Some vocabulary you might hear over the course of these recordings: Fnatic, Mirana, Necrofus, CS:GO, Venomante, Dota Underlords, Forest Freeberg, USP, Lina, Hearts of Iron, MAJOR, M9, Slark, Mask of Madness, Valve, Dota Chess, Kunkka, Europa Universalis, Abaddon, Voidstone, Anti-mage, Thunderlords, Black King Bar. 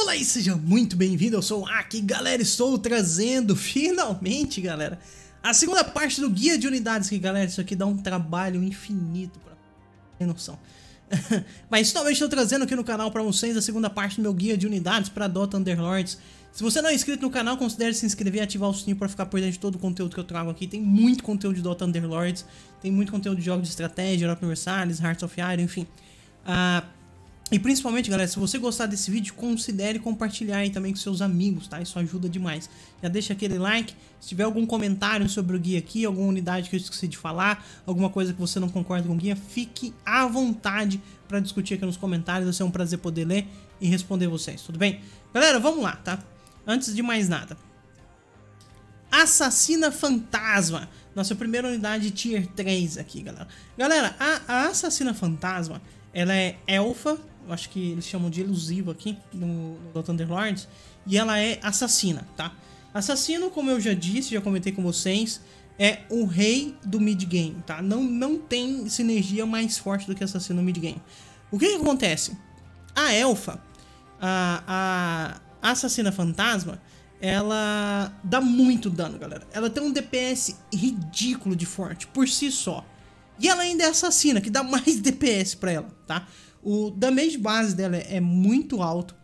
Olá e seja muito bem-vindo, eu sou o Aki, galera, estou trazendo finalmente, galera, a segunda parte do guia de unidades, que galera, isso aqui dá um trabalho infinito, pra ter noção. Mas talvez estou trazendo aqui no canal para vocês a segunda parte do meu guia de unidades para Dota Underlords. Se você não é inscrito no canal, considere se inscrever e ativar o sininho para ficar por dentro de todo o conteúdo que eu trago aqui. Tem muito conteúdo de Dota Underlords, tem muito conteúdo de jogos de estratégia, Europa Universalis, Hearts of Iron, enfim. E principalmente, galera, se você gostar desse vídeo, considere compartilhar aí também com seus amigos, tá? Isso ajuda demais. Já deixa aquele like, se tiver algum comentário sobre o guia aqui, alguma unidade que eu esqueci de falar, alguma coisa que você não concorda com o guia, fique à vontade para discutir aqui nos comentários, vai ser um prazer poder ler e responder vocês, tudo bem? Galera, vamos lá, tá? Antes de mais nada, Assassina Fantasma, nossa primeira unidade Tier 3 aqui, galera. Galera, a Assassina Fantasma, ela é elfa, eu acho que eles chamam de elusiva aqui no Thunderlords, e ela é assassina, tá? Assassino, como eu já disse, já comentei com vocês, é o rei do mid-game, tá? Não tem sinergia mais forte do que assassino no mid-game. O que acontece? A elfa, a assassina fantasma, ela dá muito dano, galera. Ela tem um DPS ridículo de forte, por si só. E ela ainda é assassina, que dá mais DPS pra ela, tá? O damage base dela é muito alto.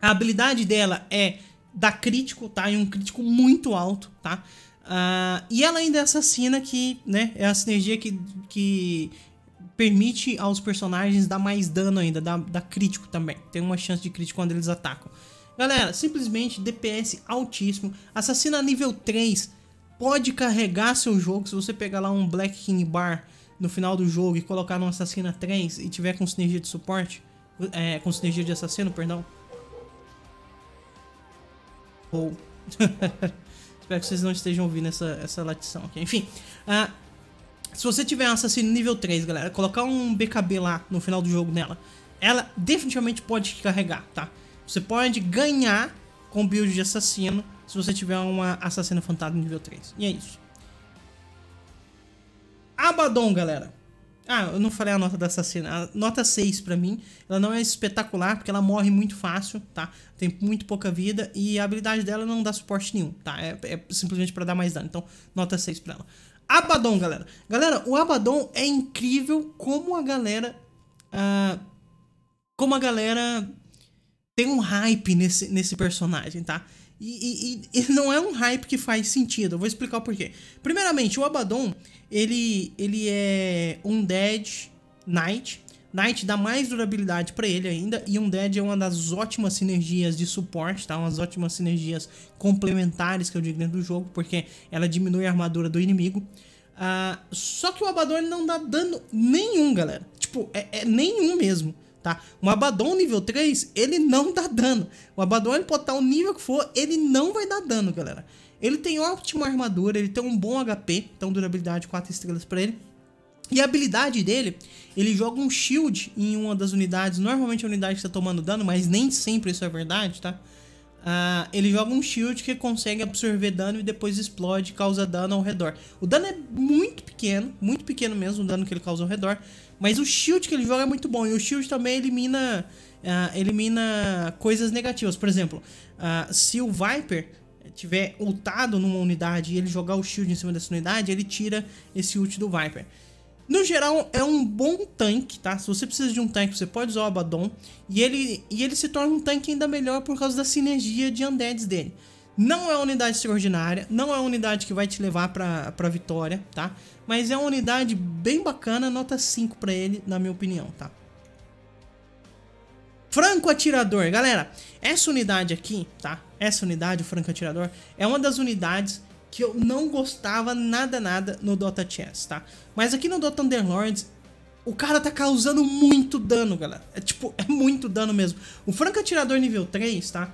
A habilidade dela é dar crítico, tá? E um crítico muito alto, tá? E ela ainda é assassina, que, né? É a sinergia que permite aos personagens dar mais dano ainda. Dá crítico também. Tem uma chance de crítico quando eles atacam. Galera, simplesmente DPS altíssimo. Assassina nível 3 pode carregar seu jogo. Se você pegar lá um Black King Bar no final do jogo e colocar no assassina 3 e tiver com sinergia de suporte, com sinergia de assassino, perdão. Ou espero que vocês não estejam ouvindo essa latição aqui. Enfim, se você tiver um assassino nível 3, galera, colocar um BKB lá no final do jogo nela, ela definitivamente pode carregar, tá? Você pode ganhar com build de assassino se você tiver uma assassina fantasma nível 3. E é isso. Abaddon, galera. Eu não falei a nota da assassina. A nota 6 pra mim. Ela não é espetacular, porque ela morre muito fácil, tá? Tem muito pouca vida. E a habilidade dela não dá suporte nenhum, tá? É simplesmente pra dar mais dano. Então, nota 6 pra ela. Abaddon, galera. Galera, o Abaddon é incrível como a galera... tem um hype nesse personagem, tá? E não é um hype que faz sentido. Eu vou explicar o porquê. Primeiramente, o Abaddon... Ele é um Dead Knight. Knight dá mais durabilidade pra ele ainda. E um Dead é uma das ótimas sinergias de suporte, tá? Umas ótimas sinergias complementares que eu digo dentro do jogo, porque ela diminui a armadura do inimigo. Só que o Abaddon ele não dá dano nenhum, galera. Tipo, é nenhum mesmo, tá? Um Abaddon nível 3, ele não dá dano. O Abaddon ele pode estar o nível que for, ele não vai dar dano, galera. Ele tem ótima armadura, ele tem um bom HP, então durabilidade 4 estrelas pra ele. E a habilidade dele, ele joga um shield em uma das unidades, normalmente a unidade que tá tomando dano, mas nem sempre isso é verdade, tá? Ele joga um shield que consegue absorver dano e depois explode e causa dano ao redor. O dano é muito pequeno mesmo o dano que ele causa ao redor. Mas o shield que ele joga é muito bom, e o shield também elimina coisas negativas. Por exemplo, se o Viper... tiver ultado numa unidade e ele jogar o shield em cima dessa unidade, ele tira esse ult do Viper. No geral, é um bom tanque, tá? Se você precisa de um tanque, você pode usar o Abaddon. E ele se torna um tanque ainda melhor por causa da sinergia de undeads dele. Não é uma unidade extraordinária, não é uma unidade que vai te levar pra vitória, tá? Mas é uma unidade bem bacana, nota 5 pra ele, na minha opinião, tá? Franco Atirador, galera, essa unidade aqui, tá? Essa unidade, o Franco Atirador, é uma das unidades que eu não gostava nada no Dota Chess, tá? Mas aqui no Dota Underlords, o cara tá causando muito dano, galera. É muito dano mesmo. O Franco Atirador nível 3, tá?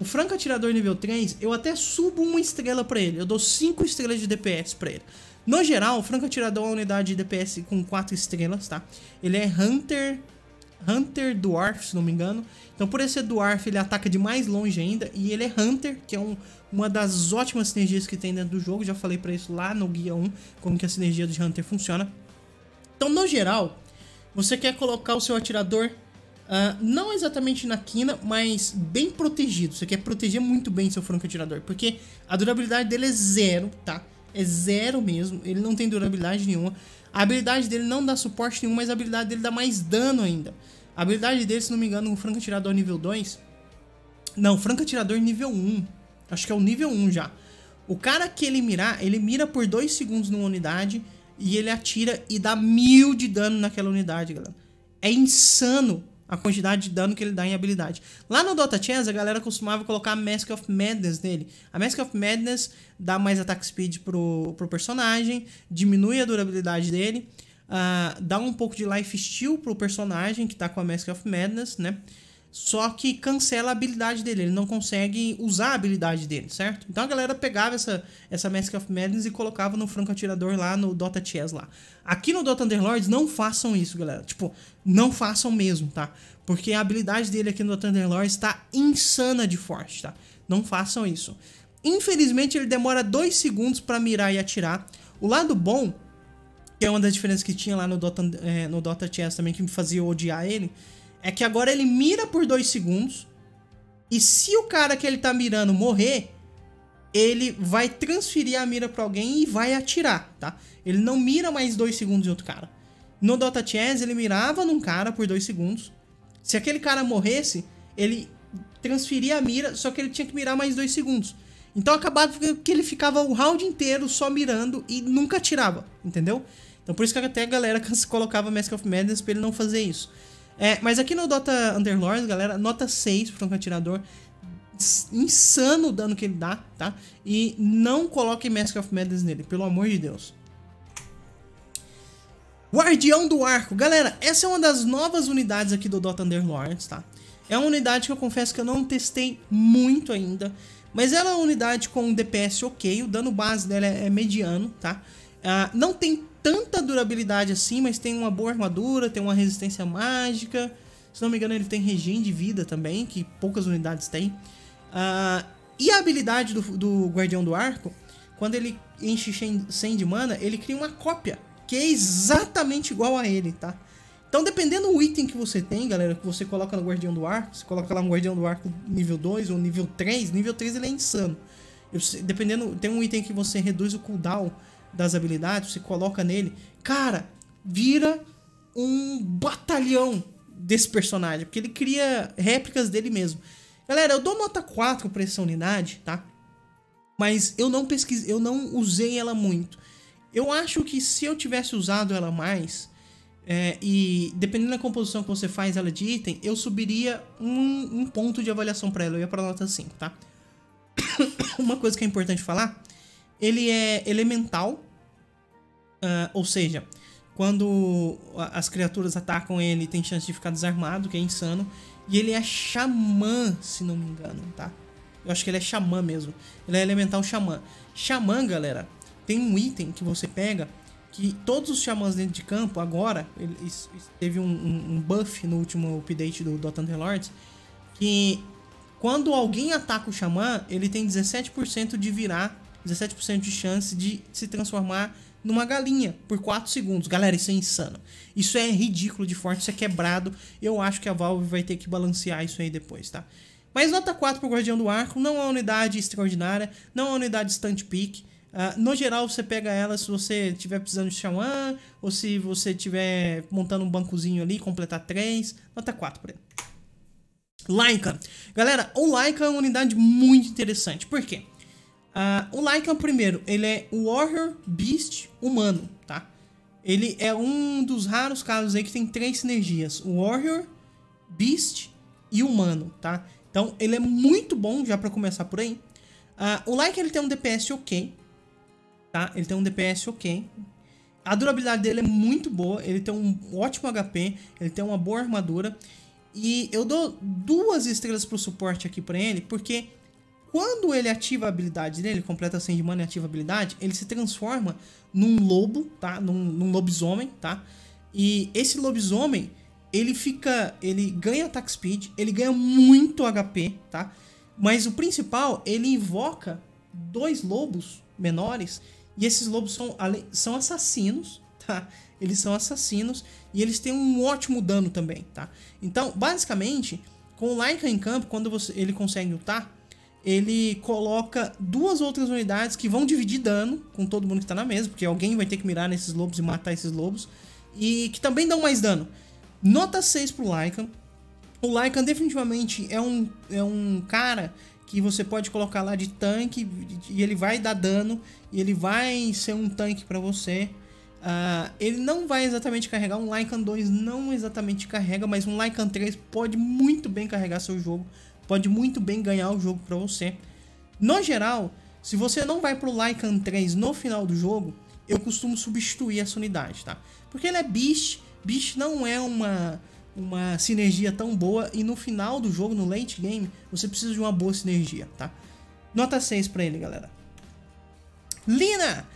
O Franco Atirador nível 3, eu até subo uma estrela pra ele. Eu dou 5 estrelas de DPS pra ele. No geral, o Franco Atirador é uma unidade de DPS com 4 estrelas, tá? Ele é Hunter Dwarf, se não me engano. Então por esse Dwarf ele ataca de mais longe ainda. E ele é Hunter, que é uma das ótimas sinergias que tem dentro do jogo. Já falei pra isso lá no guia 1, como que a sinergia de Hunter funciona. Então no geral, você quer colocar o seu atirador Não exatamente na quina, mas bem protegido. Você quer proteger muito bem seu franco atirador, porque a durabilidade dele é zero, tá? É zero mesmo, ele não tem durabilidade nenhuma. A habilidade dele não dá suporte nenhum, mas a habilidade dele dá mais dano ainda. A habilidade dele, se não me engano, o franco atirador nível 2... Não, franco atirador nível 1. Acho que é o nível 1 já. O cara que ele mirar, ele mira por 2 segundos numa unidade e ele atira e dá 1000 de dano naquela unidade, galera. É insano a quantidade de dano que ele dá em habilidade. Lá no Dota Chess, a galera costumava colocar a Mask of Madness nele. A Mask of Madness dá mais attack speed pro personagem, diminui a durabilidade dele, dá um pouco de life steal pro personagem que tá com a Mask of Madness, né? Só que cancela a habilidade dele, ele não consegue usar a habilidade dele, certo? Então a galera pegava essa Mask of Madness e colocava no franco atirador lá no Dota Chess lá. Aqui no Dota Underlords não façam isso, galera. Tipo, não façam mesmo, tá? Porque a habilidade dele aqui no Dota Underlords tá insana de forte, tá? Não façam isso. Infelizmente ele demora 2 segundos pra mirar e atirar. O lado bom, que é uma das diferenças que tinha lá no Dota Chess também, que me fazia odiar ele, é que agora ele mira por 2 segundos e se o cara que ele tá mirando morrer, ele vai transferir a mira pra alguém e vai atirar, tá? Ele não mira mais 2 segundos em outro cara. No Dota Chess ele mirava num cara por 2 segundos. Se aquele cara morresse, ele transferia a mira, só que ele tinha que mirar mais 2 segundos. Então acabava que ele ficava o round inteiro só mirando e nunca atirava, entendeu? Então por isso que até a galera colocava Mask of Madness pra ele não fazer isso. Mas aqui no Dota Underlords, galera, nota 6 pro franco atirador. Insano o dano que ele dá, tá? E não coloquem Mask of Madness nele, pelo amor de Deus. Guardião do Arco. Galera, essa é uma das novas unidades aqui do Dota Underlords, tá? É uma unidade que eu confesso que eu não testei muito ainda, mas ela é uma unidade com DPS ok, o dano base dela é mediano, tá? Não tem tanta durabilidade assim, mas tem uma boa armadura, tem uma resistência mágica. Se não me engano, ele tem regen de vida também, que poucas unidades têm. E a habilidade do Guardião do Arco, quando ele enche 100 de mana, ele cria uma cópia, que é exatamente igual a ele, tá? Então, dependendo do item que você tem, galera, que você coloca no Guardião do Arco, você coloca lá um Guardião do Arco nível 2 ou nível 3, nível 3 ele é insano. Dependendo, tem um item que você reduz o cooldown das habilidades, você coloca nele, cara, vira um batalhão desse personagem, porque ele cria réplicas dele mesmo. Galera, eu dou nota 4 pra essa unidade, tá? Mas eu não pesquisei, eu não usei ela muito. Eu acho que se eu tivesse usado ela mais, e dependendo da composição que você faz ela de item, eu subiria um ponto de avaliação pra ela, eu ia pra nota 5, tá? Uma coisa que é importante falar: ele é elemental, ou seja, quando as criaturas atacam ele, tem chance de ficar desarmado, que é insano. E ele é xamã, se não me engano, tá? Eu acho que ele é xamã mesmo. Ele é elemental xamã. Xamã, galera, tem um item que você pega, que todos os xamãs dentro de campo, agora, teve um buff no último update do Dota Underlords, que quando alguém ataca o xamã, ele tem 17% de virar, 17% de chance de se transformar numa galinha por 4 segundos. Galera, isso é insano. Isso é ridículo de forte, isso é quebrado. Eu acho que a Valve vai ter que balancear isso aí depois, tá? Mas nota 4 pro Guardião do Arco. Não é uma unidade extraordinária, não é uma unidade stunt pick. No geral, você pega ela se você tiver precisando de xamã, ou se você tiver montando um bancozinho ali, completar 3. Nota 4 pra ele. Lycan. Galera, o Lycan é uma unidade muito interessante. Por quê? O Lycan, primeiro, ele é Warrior Beast humano, tá? Ele é um dos raros casos aí que tem 3 sinergias: Warrior, Beast e humano, tá? Então ele é muito bom já pra começar por aí. O Lycan, ele tem um DPS ok, tá? Ele tem um DPS ok. A durabilidade dele é muito boa, ele tem um ótimo HP, ele tem uma boa armadura. E eu dou 2 estrelas pro suporte aqui pra ele, porque quando ele ativa a habilidade dele, completa 100 de mana e ativa a habilidade, ele se transforma num lobo, tá? Num lobisomem, tá? E esse lobisomem, ele ganha attack speed, ele ganha muito HP, tá? Mas o principal, ele invoca 2 lobos menores, e esses lobos são assassinos, tá? Eles são assassinos e eles têm um ótimo dano também, tá? Então, basicamente, com o Lycan em campo, quando ele consegue ultar, ele coloca duas outras unidades que vão dividir dano com todo mundo que tá na mesa, porque alguém vai ter que mirar nesses lobos e matar esses lobos, e que também dão mais dano. Nota 6 pro Lycan. O Lycan definitivamente é um cara que você pode colocar lá de tanque e ele vai dar dano, e ele vai ser um tanque pra você. Ele não vai exatamente carregar, um Lycan 2 não exatamente carrega, mas um Lycan 3 pode muito bem carregar seu jogo, pode muito bem ganhar o jogo pra você. No geral, se você não vai pro Lycan 3 no final do jogo, eu costumo substituir essa unidade, tá? Porque ele é Beast, Beast não é uma sinergia tão boa, e no final do jogo, no late game, você precisa de uma boa sinergia, tá? Nota 6 pra ele, galera. Lina!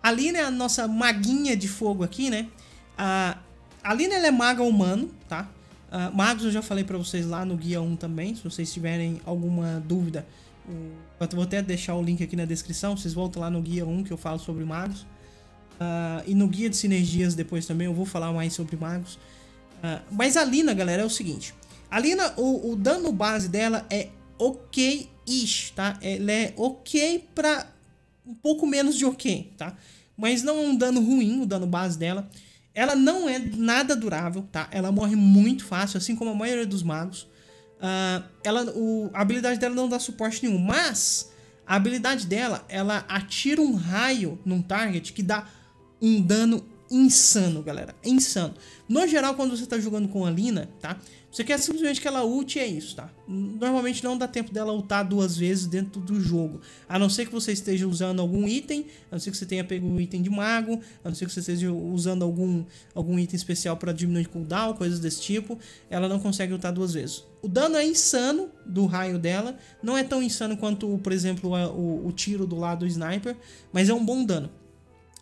A Lina é a nossa maguinha de fogo aqui, né? A Lina, ela é maga humano, tá? Magos eu já falei pra vocês lá no guia 1 também, se vocês tiverem alguma dúvida. Eu vou até deixar o link aqui na descrição, vocês voltam lá no guia 1 que eu falo sobre magos. E no guia de sinergias depois também eu vou falar mais sobre magos. Mas a Lina, galera, é o seguinte. A Lina, o dano base dela é ok-ish, tá? Ela é ok pra um pouco menos de ok, tá? Mas não é um dano ruim o dano base dela. Ela não é nada durável, tá? Ela morre muito fácil, assim como a maioria dos magos. A habilidade dela não dá suporte nenhum, mas a habilidade dela, ela atira um raio num target que dá um dano insano, galera, insano. No geral, quando você tá jogando com a Lina, tá, você quer simplesmente que ela ult e é isso, tá? Normalmente não dá tempo dela ultar duas vezes dentro do jogo, a não ser que você esteja usando algum item, a não ser que você tenha pego um item de mago, a não ser que você esteja usando algum item especial para diminuir cooldown, coisas desse tipo. Ela não consegue ultar duas vezes. O dano é insano do raio dela, não é tão insano quanto, por exemplo, o tiro do lado do sniper, mas é um bom dano.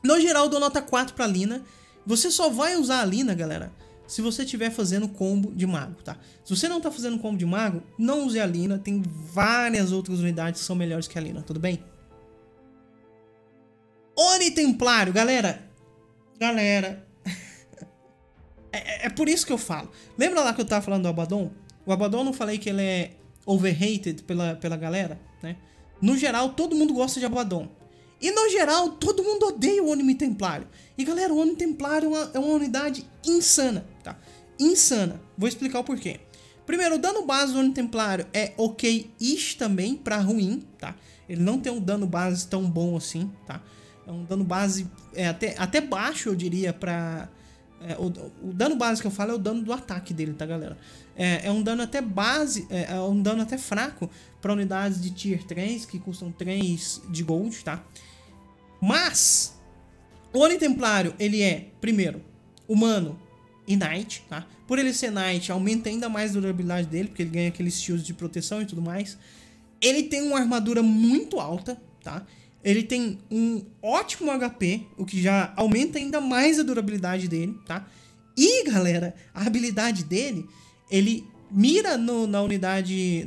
No geral, eu dou nota 4 pra Lina. Você só vai usar a Lina, galera, se você estiver fazendo combo de mago, tá? Se você não tá fazendo combo de mago, não use a Lina. Tem várias outras unidades que são melhores que a Lina, tudo bem? Oni Templário, galera. Galera. é por isso que eu falo. Lembra lá que eu tava falando do Abaddon? O Abaddon, eu não falei que ele é overrated pela galera, né? No geral, todo mundo gosta de Abaddon. E no geral, todo mundo odeia o Oni Templário. E galera, o Oni Templário é uma unidade insana, tá? Insana. Vou explicar o porquê. Primeiro, o dano base do Oni Templário é ok-ish também, pra ruim, tá? Ele não tem um dano base tão bom assim, tá? É um dano base até baixo, eu diria, pra... O dano base que eu falo é o dano do ataque dele, tá, galera? É um dano até base, é um dano até fraco para unidades de tier 3 que custam 3 de gold, tá? Mas o Oni Templário, ele é, primeiro, humano e knight, tá? Por ele ser knight, aumenta ainda mais a durabilidade dele, porque ele ganha aqueles shields de proteção e tudo mais. Ele tem uma armadura muito alta, tá? Ele tem um ótimo HP, o que já aumenta ainda mais a durabilidade dele, tá? E, galera, a habilidade dele, ele mira na unidade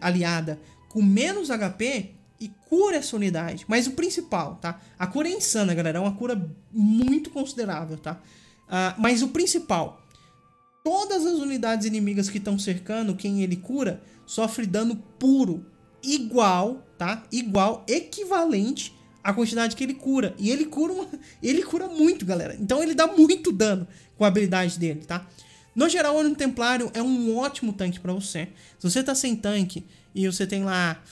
aliada com menos HP e cura essa unidade. Mas o principal, tá? A cura é insana, galera. É uma cura muito considerável, tá? Mas o principal, todas as unidades inimigas que estão cercando quem ele cura sofre dano puro, igual, tá? Igual, equivalente à quantidade que ele cura. E ele cura muito, galera. Então ele dá muito dano com a habilidade dele, tá? No geral, o Oni Templário é um ótimo tanque pra você. Se você tá sem tanque e você tem lá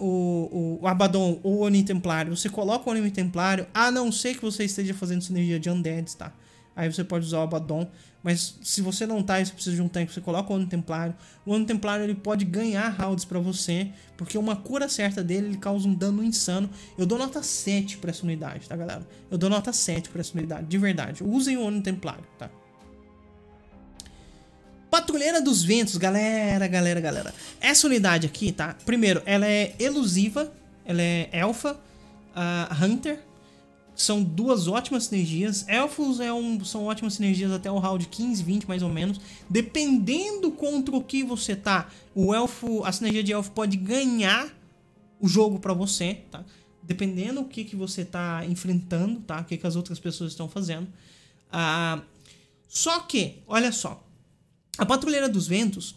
o Abaddon ou o Oni Templário, você coloca o Oni Templário, a não ser que você esteja fazendo sinergia de undeads, tá? Aí você pode usar o Abaddon, mas se você não tá e você precisa de um tanque, você coloca o Oni Templário. O Oni Templário, ele pode ganhar rounds pra você, porque uma cura certa dele, ele causa um dano insano. Eu dou nota 7 pra essa unidade, tá, galera? Eu dou nota 7 pra essa unidade, de verdade. Usem o Oni Templário, tá? Patrulheira dos Ventos, galera. Essa unidade aqui, tá? Primeiro, ela é elusiva, ela é elfa, hunter. São duas ótimas sinergias. Elfos são ótimas sinergias até o round 15, 20 mais ou menos. Dependendo contra o que você tá, a sinergia de elfo pode ganhar o jogo pra você, tá? dependendo do que você está enfrentando, tá? O que, que as outras pessoas estão fazendo. Só que, olha só, a Patrulheira dos Ventos,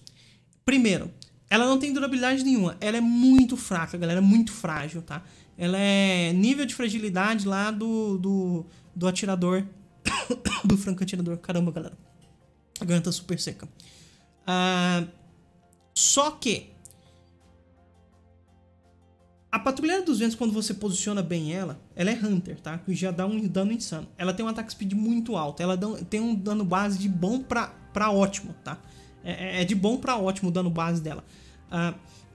primeiro, ela não tem durabilidade nenhuma. Ela é muito fraca, galera, muito frágil, tá? Ela é nível de fragilidade lá do atirador, do franco atirador. Caramba, galera, a garganta tá super seca. Só que a Patrulheira dos Ventos, quando você posiciona bem ela, ela é Hunter, tá? Que já dá um dano insano. Ela tem um ataque speed muito alto. Ela tem um dano base de bom pra ótimo, tá? É de bom pra ótimo o dano base dela.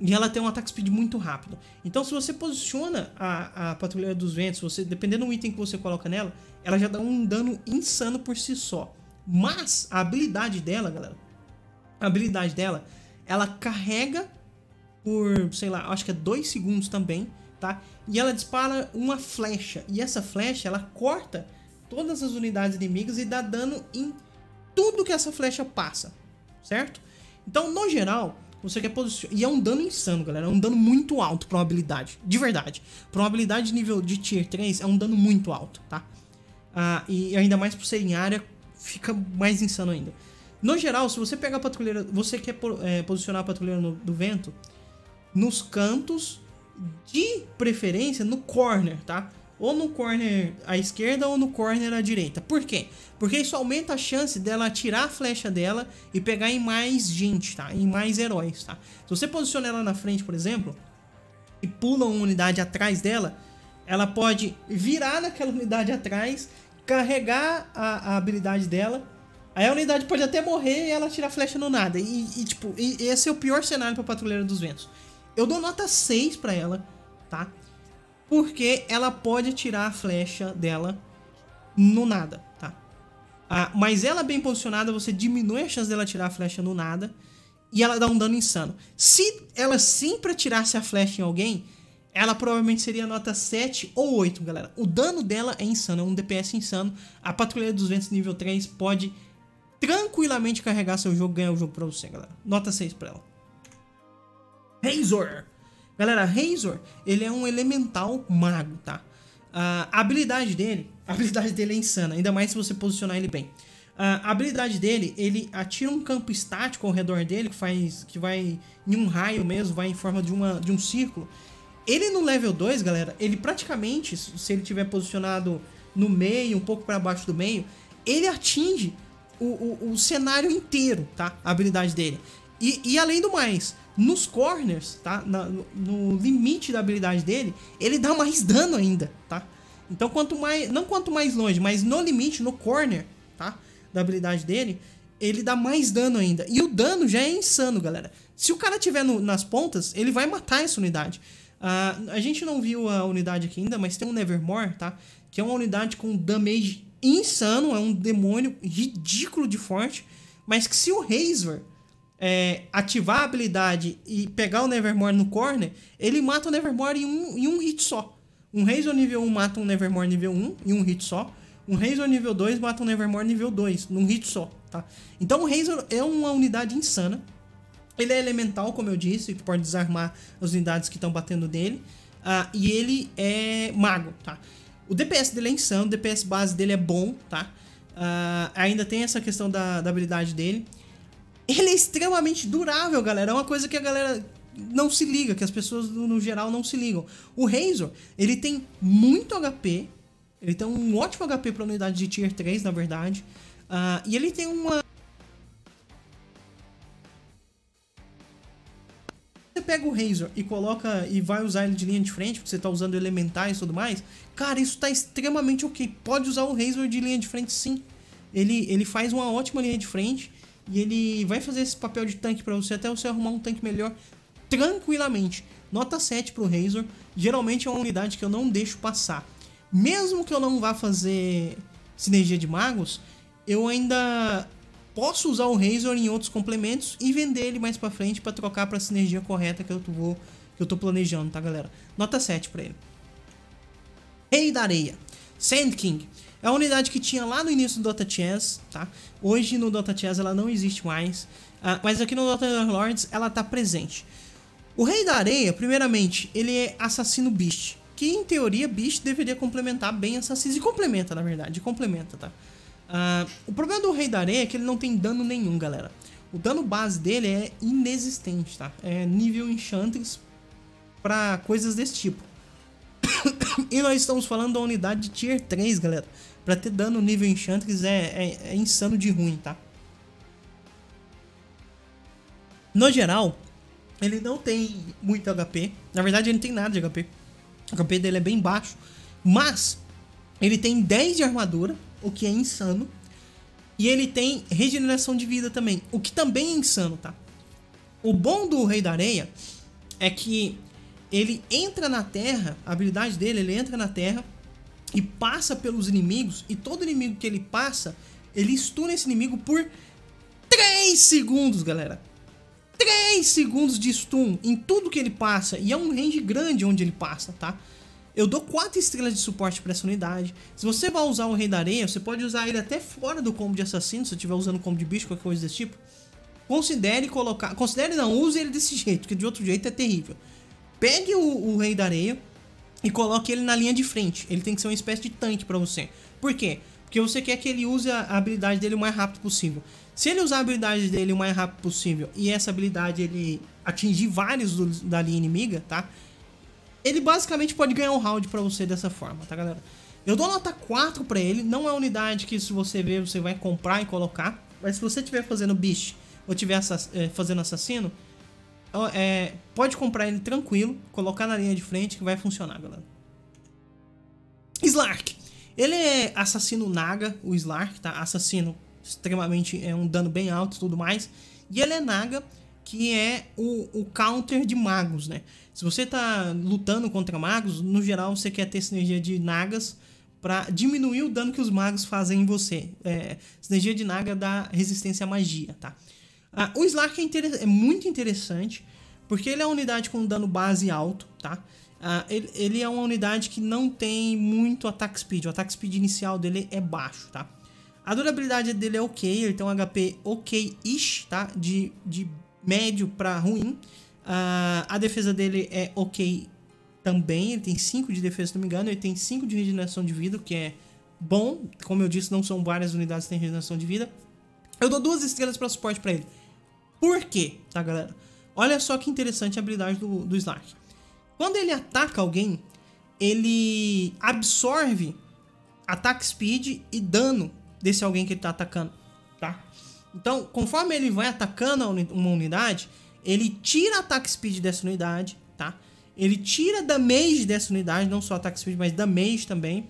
E ela tem um ataque speed muito rápido. Então, se você posiciona a Patrulheira dos Ventos, dependendo do item que você coloca nela, ela já dá um dano insano por si só. Mas a habilidade dela, galera, ela carrega por, sei lá, acho que é 2 segundos também, tá? E ela dispara uma flecha. E essa flecha, ela corta todas as unidades inimigas e dá dano em tudo que essa flecha passa, certo? Então, no geral, você quer posicionar... E é um dano insano, galera. É um dano muito alto pra uma habilidade, de verdade. Pra uma habilidade de nível de Tier 3, é um dano muito alto, tá? E ainda mais por ser em área, fica mais insano ainda. No geral, se você pegar a Patrulheira... Você quer posicionar a Patrulheira do Vento... nos cantos, de preferência no corner, tá? Ou no corner à esquerda ou no corner à direita. Por quê? Porque isso aumenta a chance dela atirar a flecha dela e pegar em mais gente, tá? Em mais heróis, tá? Se você posiciona ela na frente, por exemplo, e pula uma unidade atrás dela, ela pode virar naquela unidade atrás, carregar a habilidade dela. Aí a unidade pode até morrer e ela atira a flecha no nada. E esse é o pior cenário pra Patrulheira dos Ventos. Eu dou nota 6 pra ela, tá? Porque ela pode atirar a flecha dela no nada, tá? Mas ela bem posicionada, você diminui a chance dela atirar a flecha no nada. E ela dá um dano insano. Se ela sempre atirasse a flecha em alguém, ela provavelmente seria nota 7 ou 8, galera. O dano dela é insano, é um DPS insano. A Patrulheira dos Ventos nível 3 pode tranquilamente carregar seu jogo, ganhar o jogo pra você, galera. Nota 6 pra ela. Razor. Galera, Razor, ele é um elemental mago, tá? A habilidade dele é insana, ainda mais se você posicionar ele bem. A habilidade dele, ele atira um campo estático ao redor dele, que vai em um raio mesmo, vai em forma de um círculo. Ele no level 2, galera, ele praticamente, se ele tiver posicionado no meio, um pouco para baixo do meio, ele atinge o cenário inteiro, tá? A habilidade dele. E além do mais, nos corners, tá? No limite da habilidade dele, ele dá mais dano ainda, tá? Então, quanto mais longe, mas no limite, no corner, tá? Da habilidade dele, ele dá mais dano ainda. E o dano já é insano, galera. Se o cara tiver nas pontas, ele vai matar essa unidade. A gente não viu a unidade aqui ainda, mas tem um Nevermore, tá? Que é uma unidade com damage insano, é um demônio ridículo de forte, mas que se o Razor ativar a habilidade e pegar o Nevermore no corner, ele mata o Nevermore em um hit só. Um Razor nível 1 mata um Nevermore nível 1 em um hit só. Um Razor nível 2 mata um Nevermore nível 2 num hit só, tá? Então o Razor é uma unidade insana. Ele é elemental, como eu disse, que pode desarmar as unidades que estão batendo nele. E ele é mago, tá? O DPS dele é insano, o DPS base dele é bom, tá? Ainda tem essa questão da habilidade dele. Ele é extremamente durável, galera. É uma coisa que a galera não se liga, que as pessoas no geral não se ligam. O Razor, ele tem muito HP. Ele tem um ótimo HP para unidade de Tier 3, na verdade. E ele tem uma... Você pega o Razor e coloca e vai usar ele de linha de frente, porque você tá usando elementais e tudo mais. Cara, isso tá extremamente ok. Pode usar o Razor de linha de frente, sim. Ele faz uma ótima linha de frente. E ele vai fazer esse papel de tanque pra você até você arrumar um tanque melhor tranquilamente. Nota 7 pro Razor. Geralmente é uma unidade que eu não deixo passar. Mesmo que eu não vá fazer sinergia de magos, eu ainda posso usar o Razor em outros complementos e vender ele mais pra frente pra trocar pra sinergia correta que eu tô planejando, tá, galera? Nota 7 pra ele. Rei da Areia. Sand King. É a unidade que tinha lá no início do Dota Chess, tá? Hoje no Dota Chess ela não existe mais, mas aqui no Dota Underlords ela tá presente. O Rei da Areia, primeiramente, ele é assassino beast, que em teoria Beast deveria complementar bem essa Cis. E complementa, na verdade, complementa, tá? O problema do Rei da Areia é que ele não tem dano nenhum, galera. O dano base dele é inexistente, tá? É nível Enchantress pra coisas desse tipo. E nós estamos falando da unidade de Tier 3, galera. Pra ter dano nível Enchantress é insano de ruim, tá? No geral, ele não tem muito HP. Na verdade, ele não tem nada de HP. O HP dele é bem baixo. Mas ele tem 10 de armadura, o que é insano. E ele tem regeneração de vida também, o que também é insano, tá? O bom do Rei da Areia é que ele entra na terra, a habilidade dele, ele entra na terra e passa pelos inimigos. E todo inimigo que ele passa, ele stuna esse inimigo por 3 segundos, galera. 3 segundos de stun em tudo que ele passa. E é um range grande onde ele passa, tá? Eu dou 4 estrelas de suporte pra essa unidade. Se você vai usar o Rei da Areia, você pode usar ele até fora do combo de assassino. Se você estiver usando combo de bicho, qualquer coisa desse tipo, considere colocar... Considere não, use ele desse jeito, porque de outro jeito é terrível. Pegue o Rei da Areia e coloque ele na linha de frente. Ele tem que ser uma espécie de tanque pra você. Por quê? Porque você quer que ele use a habilidade dele o mais rápido possível. Se ele usar a habilidade dele o mais rápido possível e essa habilidade ele atingir vários da linha inimiga, tá? Ele basicamente pode ganhar um round pra você dessa forma, tá, galera? Eu dou nota 4 pra ele. Não é uma unidade que, se você ver, você vai comprar e colocar. Mas se você estiver fazendo bicho ou estiver fazendo assassino, pode comprar ele tranquilo, colocar na linha de frente que vai funcionar, galera. Slark. Ele é assassino naga, o Slark, tá? Assassino extremamente, é um dano bem alto e tudo mais. E ele é naga, que é o counter de magos, né? Se você tá lutando contra magos, no geral você quer ter sinergia de nagas pra diminuir o dano que os magos fazem em você. Sinergia de naga dá resistência à magia, tá? O Slark é muito interessante, porque ele é uma unidade com dano base alto, tá? Ele é uma unidade que não tem muito attack speed. O attack speed inicial dele é baixo, tá? A durabilidade dele é ok, ele tem um HP ok-ish, tá? De médio pra ruim. A defesa dele é ok também, ele tem 5 de defesa, se não me engano. Ele tem 5 de regeneração de vida, o que é bom. Como eu disse, não são várias unidades que têm regeneração de vida. Eu dou 2 estrelas pra suporte pra ele. Por quê, tá, galera? Olha só que interessante a habilidade do Slark. Quando ele ataca alguém, ele absorve attack speed e dano desse alguém que ele tá atacando, tá? Então, conforme ele vai atacando uma unidade, ele tira attack speed dessa unidade, tá? Ele tira damage dessa unidade, não só attack speed, mas damage também.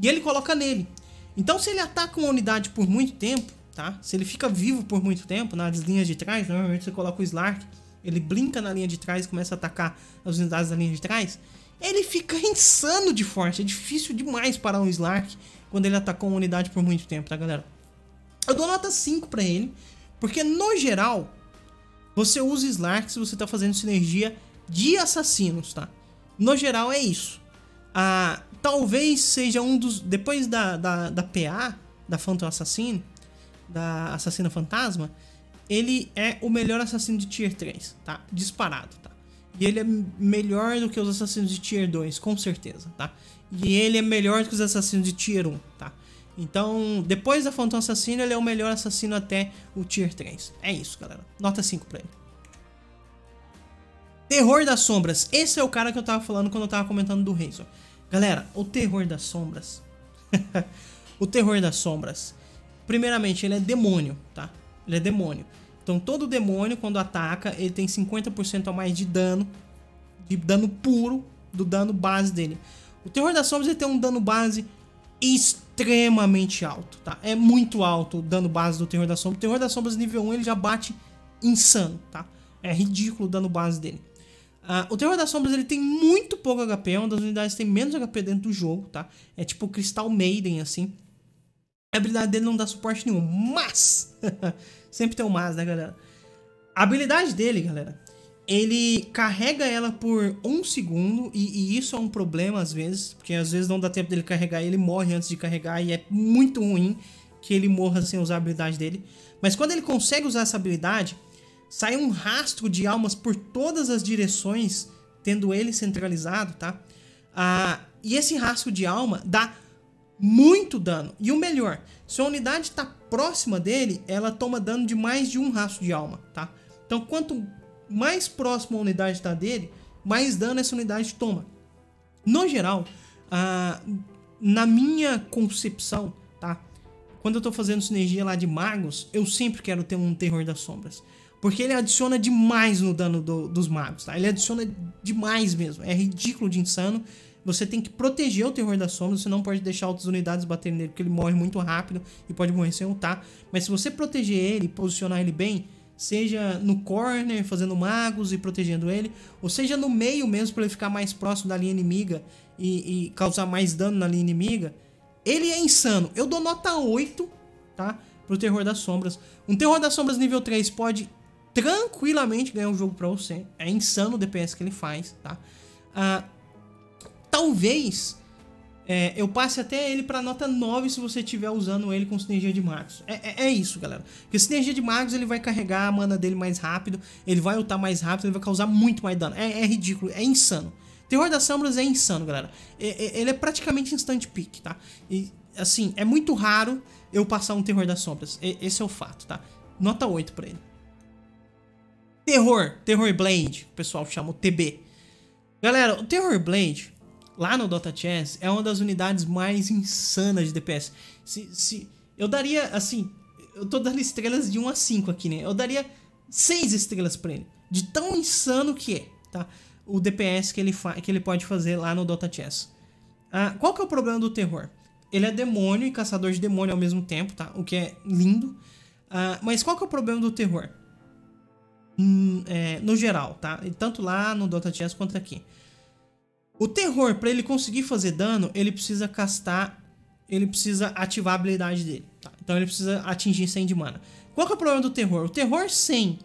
E ele coloca nele. Então, se ele ataca uma unidade por muito tempo, tá? Se ele fica vivo por muito tempo nas linhas de trás, normalmente você coloca o Slark, ele blinka na linha de trás e começa a atacar as unidades da linha de trás. Ele fica insano de forte. É difícil demais parar um Slark quando ele atacou uma unidade por muito tempo, tá, galera? Eu dou nota 5 pra ele, porque no geral, você usa Slark se você tá fazendo sinergia de assassinos, tá? No geral é isso. Talvez seja um dos... Depois da PA, da Phantom Assassino, da Assassina Fantasma, ele é o melhor assassino de Tier 3, tá? Disparado, tá? E ele é melhor do que os assassinos de Tier 2, com certeza, tá? E ele é melhor do que os assassinos de Tier 1, tá? Então, depois da Phantom Assassino, ele é o melhor assassino até o Tier 3. É isso, galera. Nota 5 pra ele. Terror das Sombras. Esse é o cara que eu tava falando quando eu tava comentando do Razor. Galera, o Terror das Sombras... O Terror das Sombras... Primeiramente, ele é demônio, tá? Ele é demônio. Então, todo demônio, quando ataca, ele tem 50% a mais de dano. De dano puro do dano base dele. O Terror das Sombras, ele tem um dano base extremamente alto, tá? É muito alto o dano base do Terror das Sombras. O Terror das Sombras nível 1, ele já bate insano, tá? É ridículo o dano base dele. O Terror das Sombras, ele tem muito pouco HP. É uma das unidades que tem menos HP dentro do jogo, tá? É tipo o Crystal Maiden, assim. A habilidade dele não dá suporte nenhum, mas... Sempre tem um mas, né, galera? A habilidade dele, galera, ele carrega ela por 1 segundo, e isso é um problema às vezes, porque às vezes não dá tempo dele carregar, ele morre antes de carregar, e é muito ruim que ele morra sem usar a habilidade dele. Mas quando ele consegue usar essa habilidade, sai um rastro de almas por todas as direções, tendo ele centralizado, tá? E esse rasgo de alma dá muito dano. E o melhor, se a unidade está próxima dele, ela toma dano de mais de um rasgo de alma, tá? Então quanto mais próximo a unidade está dele, mais dano essa unidade toma. No geral, na minha concepção, tá? Quando eu tô fazendo sinergia lá de magos, eu sempre quero ter um Terror das Sombras, porque ele adiciona demais no dano dos magos, tá? Ele adiciona demais mesmo, é ridículo de insano. Você tem que proteger o Terror das Sombras, você não pode deixar outras unidades baterem nele, porque ele morre muito rápido e pode morrer sem ultar. Mas se você proteger ele, posicionar ele bem, seja no corner, fazendo magos e protegendo ele, ou seja no meio mesmo, para ele ficar mais próximo da linha inimiga e causar mais dano na linha inimiga, ele é insano. Eu dou nota 8, tá? Pro Terror das Sombras. Um Terror das Sombras nível 3 pode tranquilamente ganhar um jogo pra você. É insano o DPS que ele faz, tá? Talvez eu passe até ele pra nota 9 se você estiver usando ele com sinergia de magos. É isso, galera. Porque sinergia de magos, ele vai carregar a mana dele mais rápido, ele vai ultar mais rápido, ele vai causar muito mais dano. É ridículo, é insano. Terror das Sombras é insano, galera. Ele é praticamente instant pick, tá? E, assim, é muito raro eu passar um Terror das Sombras. Esse é o fato, tá? Nota 8 pra ele. Terror Blade, o pessoal chama o TB. Galera, o Terror Blade lá no Dota Chess é uma das unidades mais insanas de DPS. Eu daria, assim, eu tô dando estrelas de 1 a 5 aqui, né? Eu daria 6 estrelas pra ele, de tão insano que é, tá? O DPS que ele pode fazer lá no Dota Chess. Qual que é o problema do Terror? Ele é demônio e caçador de demônio ao mesmo tempo, tá? O que é lindo. Mas qual que é o problema do Terror? No geral, tá? Tanto lá no Dota Chess quanto aqui. O Terror, para ele conseguir fazer dano, ele precisa castar, ele precisa ativar a habilidade dele, tá? Então ele precisa atingir 100 de mana. Qual que é o problema do Terror? O Terror, sem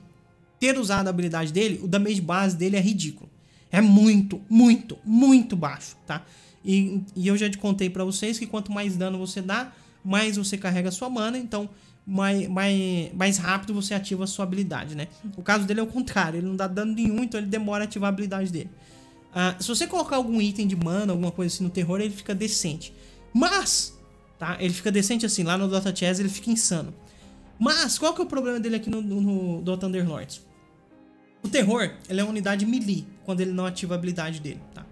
ter usado a habilidade dele, o damage base dele é ridículo. É muito, muito, muito baixo, tá? E eu já te contei pra vocês que quanto mais dano você dá, mais você carrega a sua mana, então mais rápido você ativa a sua habilidade, né? O caso dele é o contrário, ele não dá dano nenhum, então ele demora a ativar a habilidade dele. Se você colocar algum item de mana, alguma coisa assim no Terror, ele fica decente. Mas, tá? Ele fica decente assim, lá no Dota Chess ele fica insano. Mas, qual que é o problema dele aqui no Dota Underlords? O Terror, ele é uma unidade melee quando ele não ativa a habilidade dele, tá?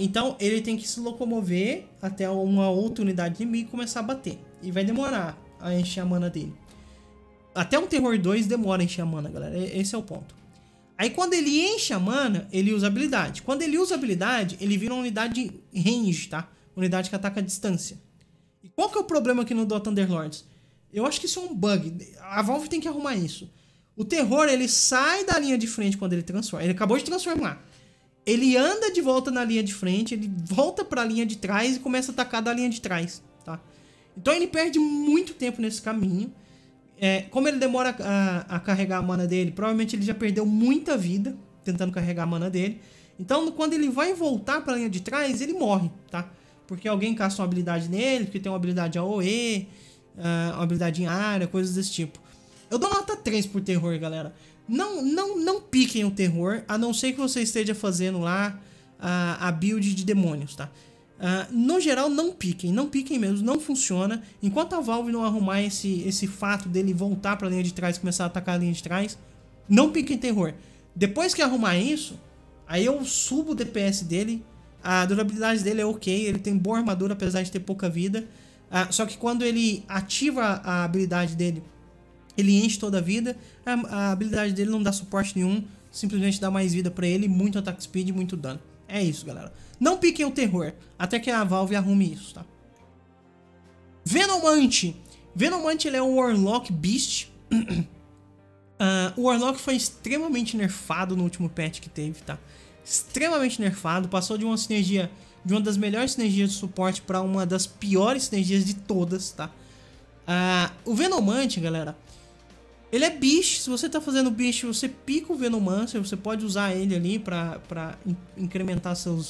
Então, ele tem que se locomover até uma outra unidade inimiga e começar a bater. E vai demorar a encher a mana dele. Até um Terror 2 demora a encher a mana, galera. Esse é o ponto. Aí, quando ele enche a mana, ele usa a habilidade. Quando ele usa a habilidade, ele vira uma unidade range, tá? Unidade que ataca a distância. E qual que é o problema aqui no Dota Underlords? Eu acho que isso é um bug. A Valve tem que arrumar isso. O Terror, ele sai da linha de frente quando ele transforma. Ele acabou de transformar. Ele anda de volta na linha de frente, ele volta pra linha de trás e começa a atacar da linha de trás, tá? Então ele perde muito tempo nesse caminho. Como ele demora a carregar a mana dele, provavelmente ele já perdeu muita vida tentando carregar a mana dele. Então quando ele vai voltar pra linha de trás, ele morre, tá? Porque alguém caça uma habilidade nele, porque tem uma habilidade AOE, uma habilidade em área, coisas desse tipo. Eu dou nota 3 por Terror, galera. Não piquem o Terror, a não ser que você esteja fazendo lá a build de demônios, tá? No geral, não piquem mesmo, não funciona. Enquanto a Valve não arrumar esse fato dele voltar pra linha de trás e começar a atacar a linha de trás, não piquem Terror. Depois que arrumar isso, aí eu subo o DPS dele, a durabilidade dele é ok, ele tem boa armadura apesar de ter pouca vida. Só que quando ele ativa a habilidade dele, ele enche toda a vida, a habilidade dele não dá suporte nenhum, simplesmente dá mais vida pra ele, muito attack speed, muito dano. É isso, galera. Não piquem o Terror, até que a Valve arrume isso, tá? Venomante. Venomante, ele é um Warlock Beast. O Warlock foi extremamente nerfado no último patch que teve, tá? Extremamente nerfado, passou de uma sinergia, de uma das melhores sinergias de suporte pra uma das piores sinergias de todas, tá? O Venomante, galera, ele é bicho. Se você tá fazendo bicho, você pica o Venomancer, você pode usar ele ali pra incrementar sua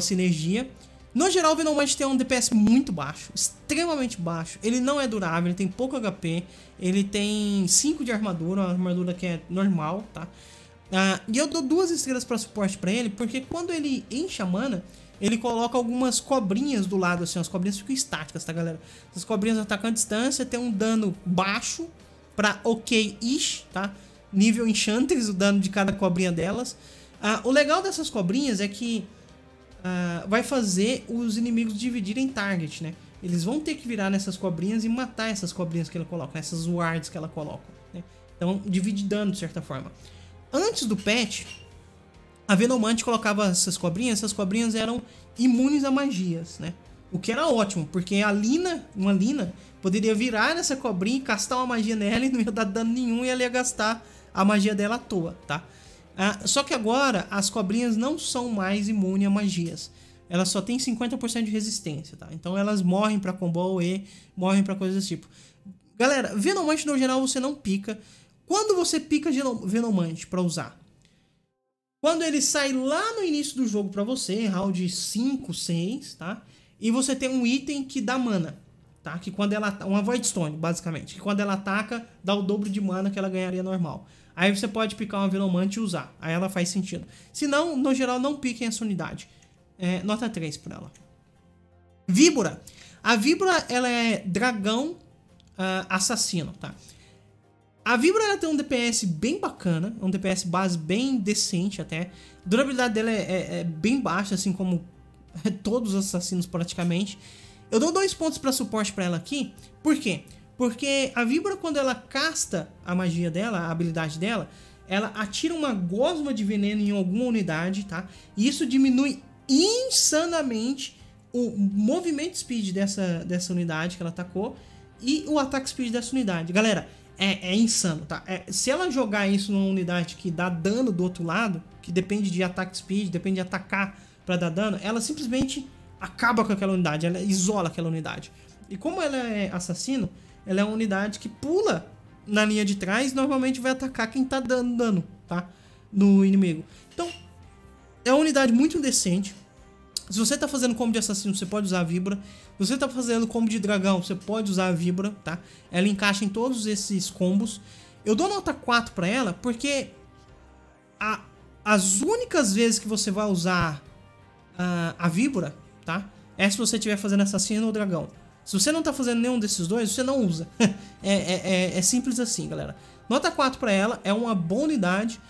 sinergia. No geral, o Venomante tem um DPS muito baixo, extremamente baixo. Ele não é durável, ele tem pouco HP, ele tem 5 de armadura, uma armadura que é normal, tá? E eu dou 2 estrelas pra suporte pra ele, porque quando ele enche a mana, ele coloca algumas cobrinhas do lado, assim, as cobrinhas ficam estáticas, tá, galera? Essas cobrinhas atacam a distância, tem um dano baixo pra ok-ish, tá? Nível Enchantress, o dano de cada cobrinha delas. O legal dessas cobrinhas é que vai fazer os inimigos dividirem target, né? Eles vão ter que virar nessas cobrinhas e matar essas cobrinhas que ela coloca, essas wards que ela coloca, né? Então, divide dano, de certa forma. Antes do patch, a Venomante colocava essas cobrinhas eram imunes a magias, né? O que era ótimo, porque a Lina, uma Lina, poderia virar nessa cobrinha e castar uma magia nela e não ia dar dano nenhum e ela ia gastar a magia dela à toa, tá? Só que agora as cobrinhas não são mais imunes a magias. Elas só têm 50% de resistência, tá? Então elas morrem pra combo e morrem pra coisas desse tipo. Galera, Venomante no geral você não pica. Quando você pica Venomante pra usar? Quando ele sai lá no início do jogo pra você, round 5, 6, tá? E você tem um item que dá mana, tá? Que quando ela... uma Voidstone, basicamente. Que quando ela ataca, dá o dobro de mana que ela ganharia normal. Aí você pode picar uma Venomante e usar. Aí ela faz sentido. Se não, no geral, não piquem essa unidade. Nota 3 pra ela. Víbora. A Víbora, ela é dragão assassino, tá? A Víbora ela tem um DPS bem bacana, um DPS base bem decente até. A durabilidade dela é bem baixa, assim como todos os assassinos praticamente. Eu dou 2 pontos para suporte para ela aqui. Por quê? Porque a Víbora, quando ela casta a magia dela, a habilidade dela, ela atira uma gosma de veneno em alguma unidade, tá? E isso diminui insanamente o movimento speed dessa unidade que ela atacou e o ataque speed dessa unidade. Galera, é insano, tá? Se ela jogar isso numa unidade que dá dano do outro lado, que depende de ataque speed, depende de atacar pra dar dano, ela simplesmente acaba com aquela unidade, ela isola aquela unidade. E como ela é assassino, ela é uma unidade que pula na linha de trás e normalmente vai atacar quem tá dando dano, tá? No inimigo. Então, é uma unidade muito decente. Se você tá fazendo combo de assassino, você pode usar a Víbora. Se você tá fazendo combo de dragão, você pode usar a Víbora, tá? Ela encaixa em todos esses combos. Eu dou nota 4 pra ela, porque as únicas vezes que você vai usar a Víbora, tá? É se você estiver fazendo assassino ou dragão. Se você não tá fazendo nenhum desses dois, você não usa. É simples assim, galera. Nota 4 pra ela, é uma boa unidade.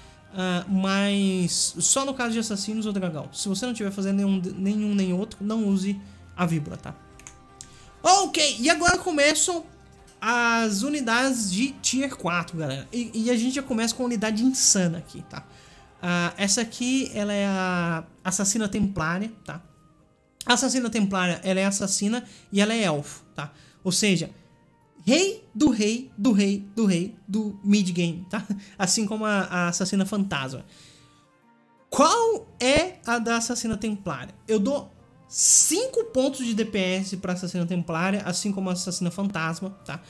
Mas só no caso de assassinos ou dragão. Se você não tiver fazendo nenhum nem outro, não use a Víbora, tá? Ok, e agora começam as unidades de Tier 4, galera. E a gente já começa com a unidade insana aqui, tá? Essa aqui, ela é a Assassina Templária, tá? A Assassina Templária, ela é assassina e ela é elfo, tá? Ou seja... Rei do rei do rei do rei do mid-game, tá? Assim como a Assassina Fantasma. Qual é a da Assassina Templária? Eu dou 5 pontos de DPS pra Assassina Templária, assim como a Assassina Fantasma, tá?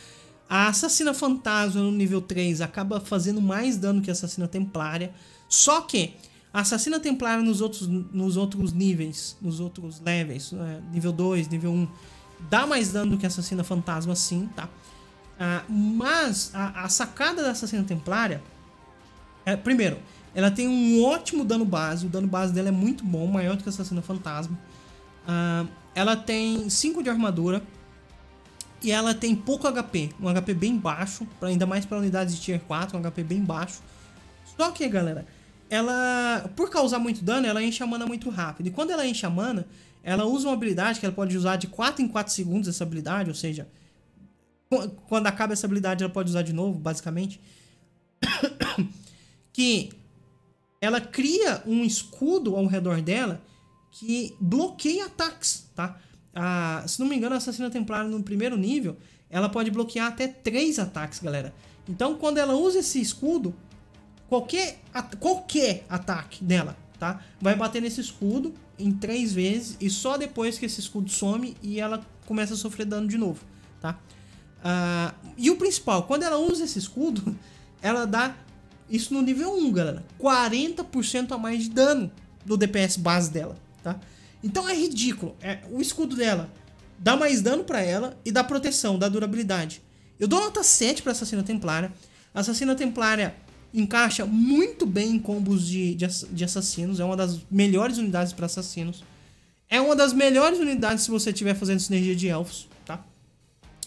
A Assassina Fantasma no nível 3 acaba fazendo mais dano que a Assassina Templária. Só que a Assassina Templária nos outros níveis, nos outros levels, nível 2, nível 1... dá mais dano do que a Assassina Fantasma, sim, tá? Mas a sacada da Assassina Templária... primeiro, ela tem um ótimo dano base. O dano base dela é muito bom, maior do que a Assassina Fantasma. Ela tem 5 de armadura. E ela tem pouco HP. Um HP bem baixo, ainda mais para unidades de Tier 4. Um HP bem baixo. Só que, galera, ela... por causar muito dano, ela enche a mana muito rápido. E quando ela enche a mana... ela usa uma habilidade que ela pode usar de 4 em 4 segundos, essa habilidade, ou seja, quando acaba essa habilidade ela pode usar de novo, basicamente. Que ela cria um escudo ao redor dela que bloqueia ataques, tá? Se não me engano, a Assassina Templária no primeiro nível, ela pode bloquear até 3 ataques, galera. Então, quando ela usa esse escudo, qualquer ataque dela, tá? Vai bater nesse escudo em 3 vezes e só depois que esse escudo some e ela começa a sofrer dano de novo, tá? E o principal, quando ela usa esse escudo, ela dá isso no nível 1, galera, 40% a mais de dano do DPS base dela, tá? Então é ridículo, o escudo dela dá mais dano pra ela e dá proteção, dá durabilidade. Eu dou nota 7 pra Assassina Templária. A Assassina Templária encaixa muito bem em combos de assassinos. É uma das melhores unidades para assassinos. É uma das melhores unidades se você estiver fazendo sinergia de elfos, tá?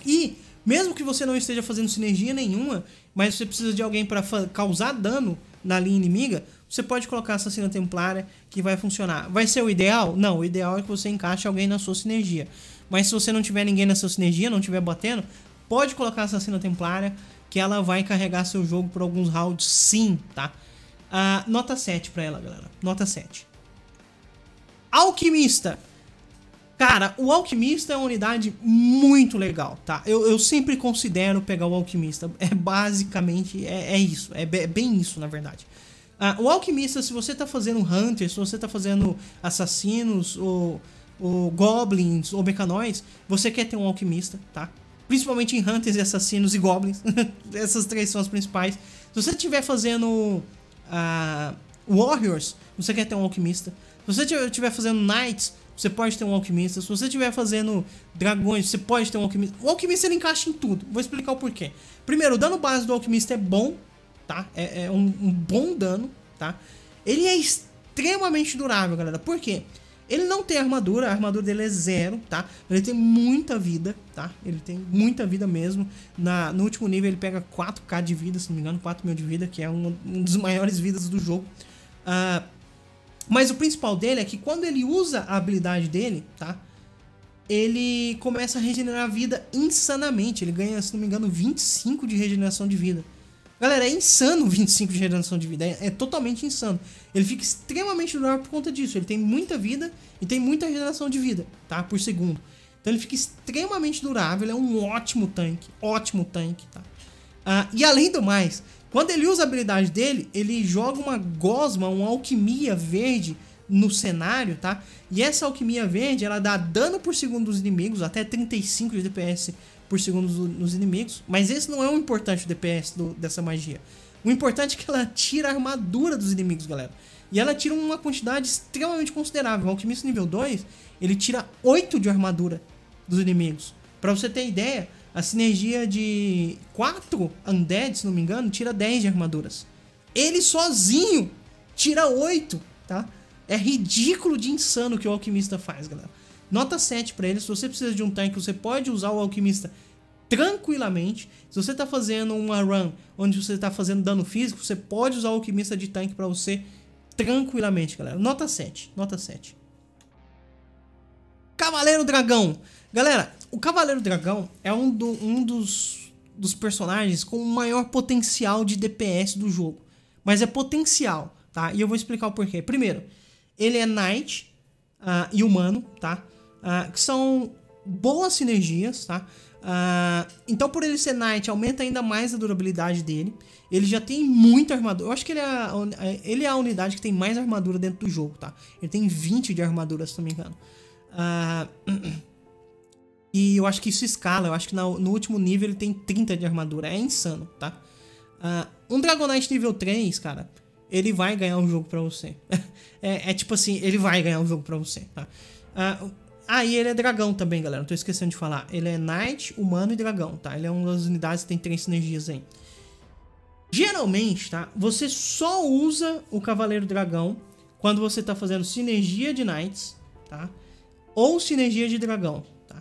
E mesmo que você não esteja fazendo sinergia nenhuma, mas você precisa de alguém para causar dano na linha inimiga, você pode colocar assassina templária que vai funcionar. Vai ser o ideal? Não, o ideal é que você encaixe alguém na sua sinergia. Mas se você não tiver ninguém na sua sinergia, não estiver batendo, pode colocar assassina templária que ela vai carregar seu jogo por alguns rounds sim, tá? Nota 7 pra ela, galera. Nota 7. Alquimista. Cara, o alquimista é uma unidade muito legal, tá? Eu sempre considero pegar o alquimista. É basicamente, é isso. É bem isso, na verdade. O alquimista, se você tá fazendo hunter, se você tá fazendo assassinos, ou goblins, ou mecanoids, você quer ter um alquimista, tá? Principalmente em hunters, assassinos e goblins. Essas três são as principais. Se você estiver fazendo warriors, você quer ter um alquimista. Se você estiver fazendo knights, você pode ter um alquimista. Se você estiver fazendo dragões, você pode ter um alquimista. O alquimista ele encaixa em tudo. Vou explicar o porquê. Primeiro, o dano base do alquimista é bom, tá? É um bom dano, tá? Ele é extremamente durável, galera. Por quê? Ele não tem armadura, a armadura dele é zero, tá? Ele tem muita vida, tá? Ele tem muita vida mesmo. No último nível ele pega 4k de vida, se não me engano, 4 mil de vida, que é um dos maiores vidas do jogo. Mas o principal dele é que quando ele usa a habilidade dele, tá? Ele começa a regenerar vida insanamente. Ele ganha, se não me engano, 25 de regeneração de vida. Galera, é insano 25 de regeneração de vida, é totalmente insano. Ele fica extremamente durável por conta disso, ele tem muita vida e tem muita regeneração de vida, tá? Por segundo. Então ele fica extremamente durável, ele é um ótimo tanque, tá? E além do mais, quando ele usa a habilidade dele, ele joga uma gosma, uma alquimia verde no cenário, tá? E essa alquimia verde, ela dá dano por segundo dos inimigos, até 35 de DPS por segundo nos inimigos, mas esse não é o importante, o DPS dessa magia. O importante é que ela tira a armadura dos inimigos, galera. E ela tira uma quantidade extremamente considerável. O alquimista nível 2, ele tira 8 de armadura dos inimigos. Pra você ter ideia, a sinergia de 4 undead, se não me engano, tira 10 de armaduras. Ele sozinho tira 8, tá? É ridículo de insano que o alquimista faz, galera. Nota 7 pra ele. Se você precisa de um tanque, você pode usar o alquimista tranquilamente. Se você tá fazendo uma run onde você tá fazendo dano físico, você pode usar o alquimista de tanque pra você tranquilamente, galera. Nota 7, nota 7. Cavaleiro Dragão. Galera, o Cavaleiro Dragão é um dos personagens com o maior potencial de DPS do jogo. Mas é potencial, tá? E eu vou explicar o porquê. Primeiro, ele é knight e humano, tá? Que são boas sinergias, tá? Então por ele ser knight, aumenta ainda mais a durabilidade dele. Ele já tem muita armadura. Eu acho que ele é a unidade que tem mais armadura dentro do jogo, tá? Ele tem 20 de armadura, se não me engano. E eu acho que isso escala. Eu acho que no último nível ele tem 30 de armadura. É insano, tá? Um Dragonite nível 3, cara, ele vai ganhar um jogo pra você. É tipo assim, ele vai ganhar um jogo pra você, tá? E ele é dragão também, galera. Não tô esquecendo de falar. Ele é knight, humano e dragão, tá? Ele é uma das unidades que tem 3 sinergias aí. Geralmente, tá? Você só usa o Cavaleiro Dragão quando você tá fazendo sinergia de knights, tá? Ou sinergia de dragão, tá?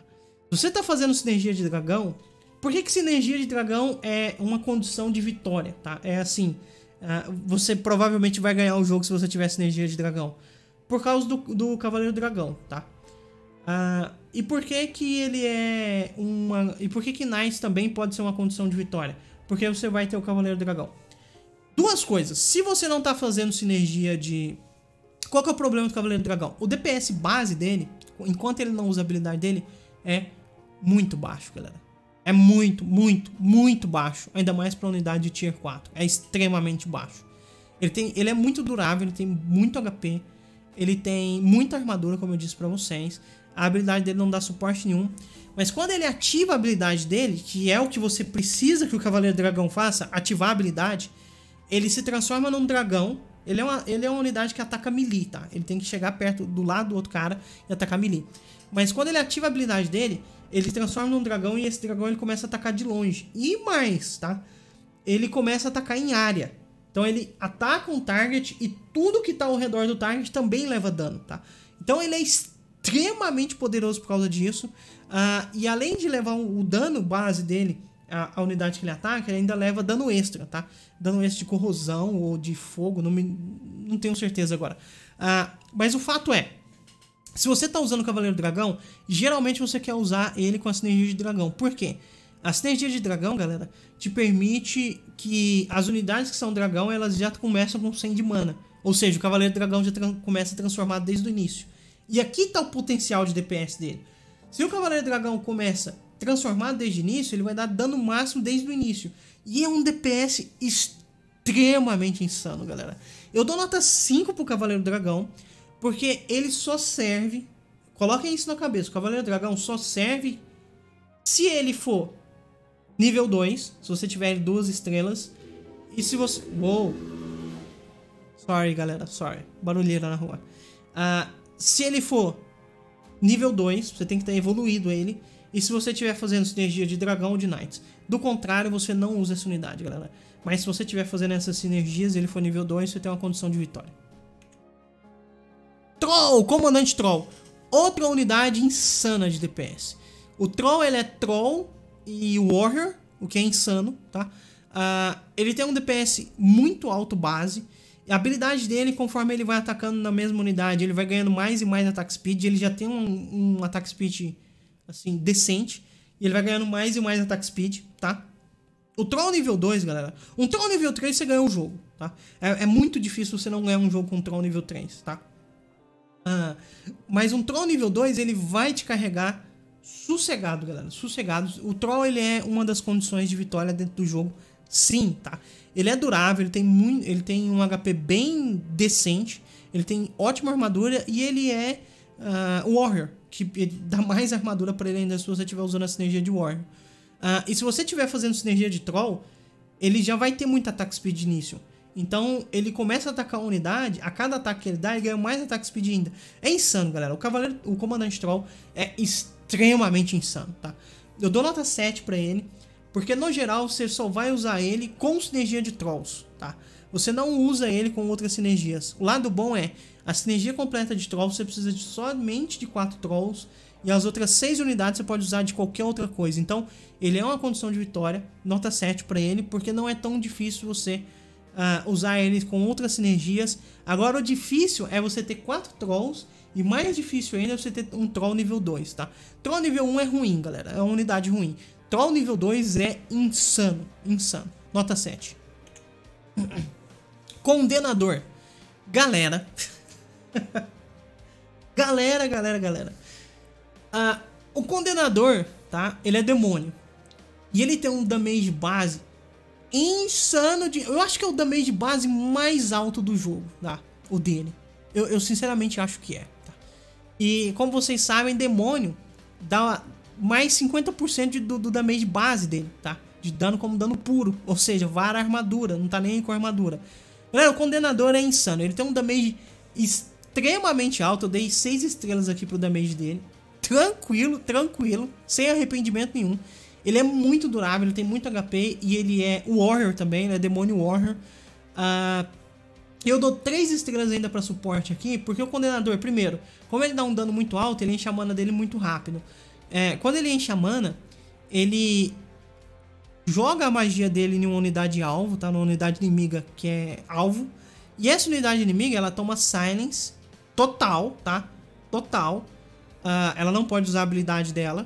Se você tá fazendo sinergia de dragão, por que sinergia de dragão é uma condição de vitória, tá? É assim... você provavelmente vai ganhar o jogo se você tiver sinergia de dragão. Por causa do Cavaleiro Dragão, tá? E por que que ele é uma... E por que que Knights também pode ser uma condição de vitória? Porque você vai ter o Cavaleiro Dragão. Duas coisas. Se você não tá fazendo sinergia de... Qual que é o problema do Cavaleiro Dragão? O DPS base dele, enquanto ele não usa a habilidade dele, é muito baixo, galera. É muito baixo. Ainda mais pra unidade de tier 4. É extremamente baixo. Ele é muito durável, ele tem muito HP. Ele tem muita armadura, como eu disse pra vocês. A habilidade dele não dá suporte nenhum. Mas quando ele ativa a habilidade dele, que é o que você precisa que o Cavaleiro Dragão faça, ativar a habilidade, ele se transforma num dragão. Ele é uma unidade que ataca melee, tá? Ele tem que chegar perto do lado do outro cara e atacar melee. Mas quando ele ativa a habilidade dele, ele transforma num dragão e esse dragão ele começa a atacar de longe. E mais, tá? Ele começa a atacar em área. Então ele ataca um target e tudo que tá ao redor do target também leva dano, tá? Então ele é extremamente poderoso por causa disso. E além de levar o dano base dele, a unidade que ele ataca, ele ainda leva dano extra, tá? Dano extra de corrosão ou de fogo, não tenho certeza agora. Mas o fato é, se você tá usando o Cavaleiro Dragão, geralmente você quer usar ele com a sinergia de dragão. Por quê? A sinergia de dragão, galera, te permite que as unidades que são dragão, elas já começam com 100 de mana. Ou seja, o Cavaleiro Dragão já começa transformado desde o início. E aqui tá o potencial de DPS dele. Se o Cavaleiro Dragão começa transformado desde o início, ele vai dar dano máximo desde o início. E é um DPS extremamente insano, galera. Eu dou nota 5 pro Cavaleiro Dragão, porque ele só serve... Coloquem isso na cabeça, o Cavaleiro Dragão só serve se ele for... Nível 2, se você tiver 2 estrelas. E se você... Uou! Sorry, galera, sorry. Barulheira na rua. Se ele for nível 2, você tem que ter evoluído ele. E se você estiver fazendo sinergia de dragão ou de knights. Do contrário, você não usa essa unidade, galera. Mas se você estiver fazendo essas sinergias e ele for nível 2, você tem uma condição de vitória. Troll! Comandante Troll. Outra unidade insana de DPS. O Troll, ele é Troll... e Warrior, o que é insano, tá? Ele tem um DPS muito alto base. A habilidade dele, conforme ele vai atacando na mesma unidade, ele vai ganhando mais e mais ataque speed. Ele já tem um ataque speed, assim, decente. E ele vai ganhando mais e mais ataque speed, tá? O Troll nível 2, galera. Um Troll nível 3, você ganha o jogo, tá? É muito difícil você não ganhar um jogo com um Troll nível 3, tá? Mas um Troll nível 2, ele vai te carregar... Sossegado, galera, sossegado. O Troll, ele é uma das condições de vitória dentro do jogo, sim, tá? Ele é durável, ele tem um HP bem decente, ele tem ótima armadura e ele é Warrior, que dá mais armadura pra ele ainda se você estiver usando a sinergia de Warrior. E se você estiver fazendo sinergia de Troll, ele já vai ter muito ataque speed de início. Então, ele começa a atacar a unidade, a cada ataque que ele dá, ele ganha mais ataque speed ainda. É insano, galera. O Comandante Troll é extremamente insano, tá? Eu dou nota 7 pra ele, porque no geral você só vai usar ele com sinergia de Trolls, tá? Você não usa ele com outras sinergias. O lado bom é, a sinergia completa de Trolls você precisa somente de 4 Trolls, e as outras 6 unidades você pode usar de qualquer outra coisa. Então, ele é uma condição de vitória, nota 7 pra ele, porque não é tão difícil você... usar eles com outras sinergias. Agora o difícil é você ter 4 Trolls. E mais difícil ainda é você ter um Troll nível 2, tá? Troll nível 1 é ruim, galera, é uma unidade ruim. Troll nível 2 é insano. Insano, nota 7. Condenador. Galera. Galera. O Condenador, tá? Ele é demônio. E ele tem um damage base insano de... Eu acho que é o damage base mais alto do jogo, tá? O dele. Eu sinceramente acho que é, tá? E como vocês sabem, demônio dá mais 50% do damage base dele, tá? De dano como dano puro. Ou seja, vara armadura. Não tá nem com armadura. Galera, o Condenador é insano. Ele tem um damage extremamente alto. Eu dei 6 estrelas aqui pro damage dele. Tranquilo, tranquilo. Sem arrependimento nenhum. Ele é muito durável, ele tem muito HP e ele é Warrior também, né? Demônio Warrior. Eu dou 3 estrelas ainda pra suporte aqui, porque o Condenador, primeiro, como ele dá um dano muito alto, ele enche a mana dele muito rápido. Quando ele enche a mana, ele joga a magia dele em uma unidade alvo, tá? Numa unidade inimiga que é alvo. E essa unidade inimiga, ela toma silence total, tá? Total. Ela não pode usar a habilidade dela.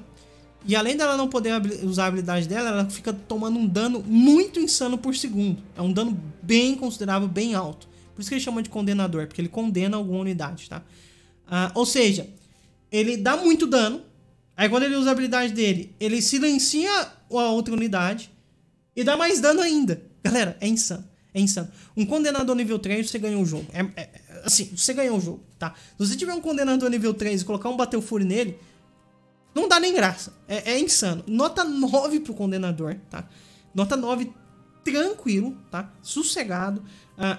E além dela não poder usar a habilidade dela, ela fica tomando um dano muito insano por segundo. É um dano bem considerável, bem alto. Por isso que ele chama de Condenador, porque ele condena alguma unidade, tá? Ou seja, ele dá muito dano. Aí quando ele usa a habilidade dele, ele silencia a outra unidade e dá mais dano ainda. Galera, é insano. É insano. Um Condenador nível 3, você ganhou o jogo. Assim, você ganhou o jogo, tá? Se você tiver um Condenador nível 3 e colocar um Battlefury nele... Não dá nem graça, é insano. Nota 9 pro Condenador, tá? Nota 9, tranquilo, tá? Sossegado.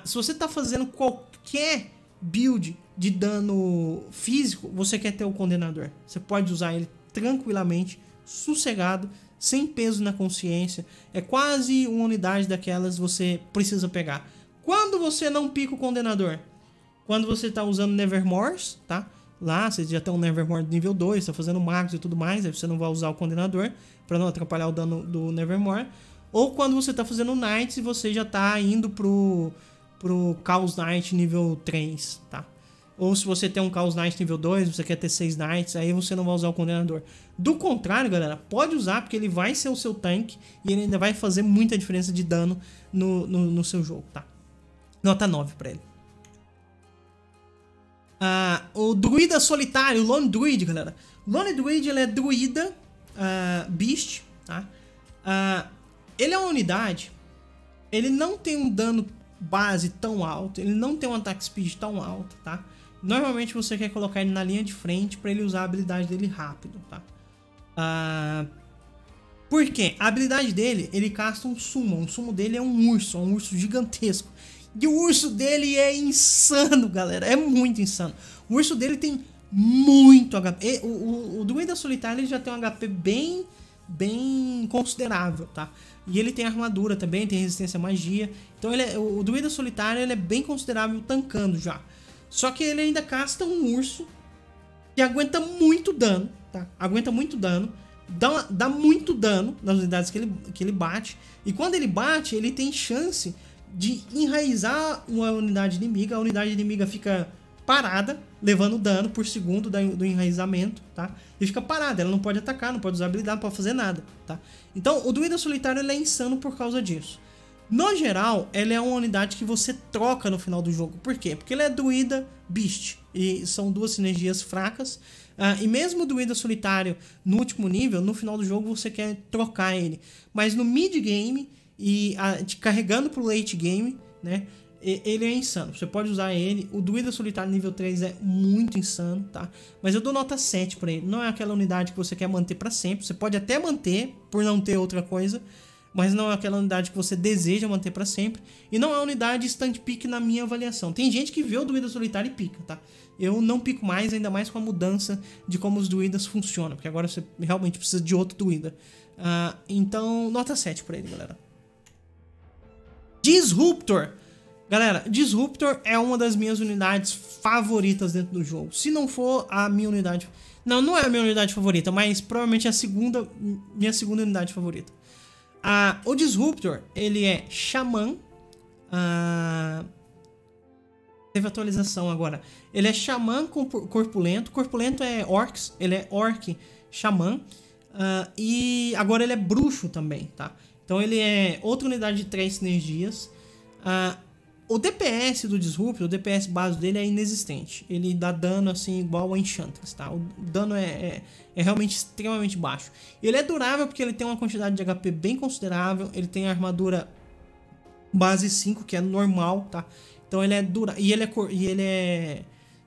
Se você tá fazendo qualquer build de dano físico, você quer ter o Condenador. Você pode usar ele tranquilamente, sossegado, sem peso na consciência. É quase uma unidade daquelas que você precisa pegar. Quando você não pica o Condenador? Quando você tá usando Nevermores, tá? Lá, você já tem um Nevermore do nível 2, tá fazendo magos e tudo mais, aí você não vai usar o Condenador pra não atrapalhar o dano do Nevermore. Ou quando você tá fazendo Knights e você já tá indo pro Chaos Knight nível 3, tá? Ou se você tem um Chaos Knight nível 2, você quer ter 6 Knights, aí você não vai usar o Condenador. Do contrário, galera, pode usar, porque ele vai ser o seu tanque e ele ainda vai fazer muita diferença de dano no seu jogo, tá? Nota 9 pra ele. O Druida Solitário, Lone Druid, galera. Lone Druid, ele é Druida Beast, tá? Ele é uma unidade, ele não tem um dano base tão alto, ele não tem um ataque speed tão alto, tá? Normalmente você quer colocar ele na linha de frente para ele usar a habilidade dele rápido, tá? Por quê? A habilidade dele, ele casta um summon. O summon dele é um urso gigantesco. E o urso dele é insano, galera, é muito insano. O urso dele tem muito HP. O Druida Solitário, ele já tem um HP bem considerável, tá? E ele tem armadura também, tem resistência à magia. Então ele é, o Druida Solitário, ele é bem considerável tankando já. Só que ele ainda casta um urso que aguenta muito dano, tá? Aguenta muito dano, dá muito dano nas unidades que ele bate. E quando ele bate, ele tem chance de enraizar uma unidade inimiga. A unidade inimiga fica parada, levando dano por segundo do enraizamento, tá? E fica parada, ela não pode atacar, não pode usar habilidade, não pode fazer nada, tá? Então, o Druida Solitário, ele é insano por causa disso. No geral, ela é uma unidade que você troca no final do jogo. Por quê? Porque ela é Druida Beast, e são duas sinergias fracas. E mesmo o Druida Solitário no último nível, no final do jogo você quer trocar ele. Mas no mid-game, carregando pro late game, né? Ele é insano, você pode usar ele. O Druida Solitário nível 3 é muito insano, tá? Mas eu dou nota 7 pra ele. Não é aquela unidade que você quer manter pra sempre. Você pode até manter, por não ter outra coisa, mas não é aquela unidade que você deseja manter pra sempre. E não é unidade stand pick na minha avaliação. Tem gente que vê o Druida Solitário e pica, tá? Eu não pico mais, ainda mais com a mudança de como os druidas funcionam, porque agora você realmente precisa de outro druida. Então, nota 7 pra ele, galera. Disruptor. Galera, Disruptor é uma das minhas unidades favoritas dentro do jogo. Se não for a minha unidade... Não é a minha unidade favorita, mas provavelmente é a segunda... Minha segunda unidade favorita. O Disruptor, ele é Xamã. Teve atualização agora. Ele é Xamã com Corpulento. Corpulento é Orcs. Ele é Orc Xamã. E agora ele é Bruxo também, tá? Então ele é outra unidade de 3 sinergias. O DPS do Disruptor, o DPS base dele é inexistente. Ele dá dano assim igual a Enchantress, tá? O dano é realmente extremamente baixo. Ele é durável porque ele tem uma quantidade de HP bem considerável. Ele tem a armadura base 5, que é normal, tá? Então ele é durável. E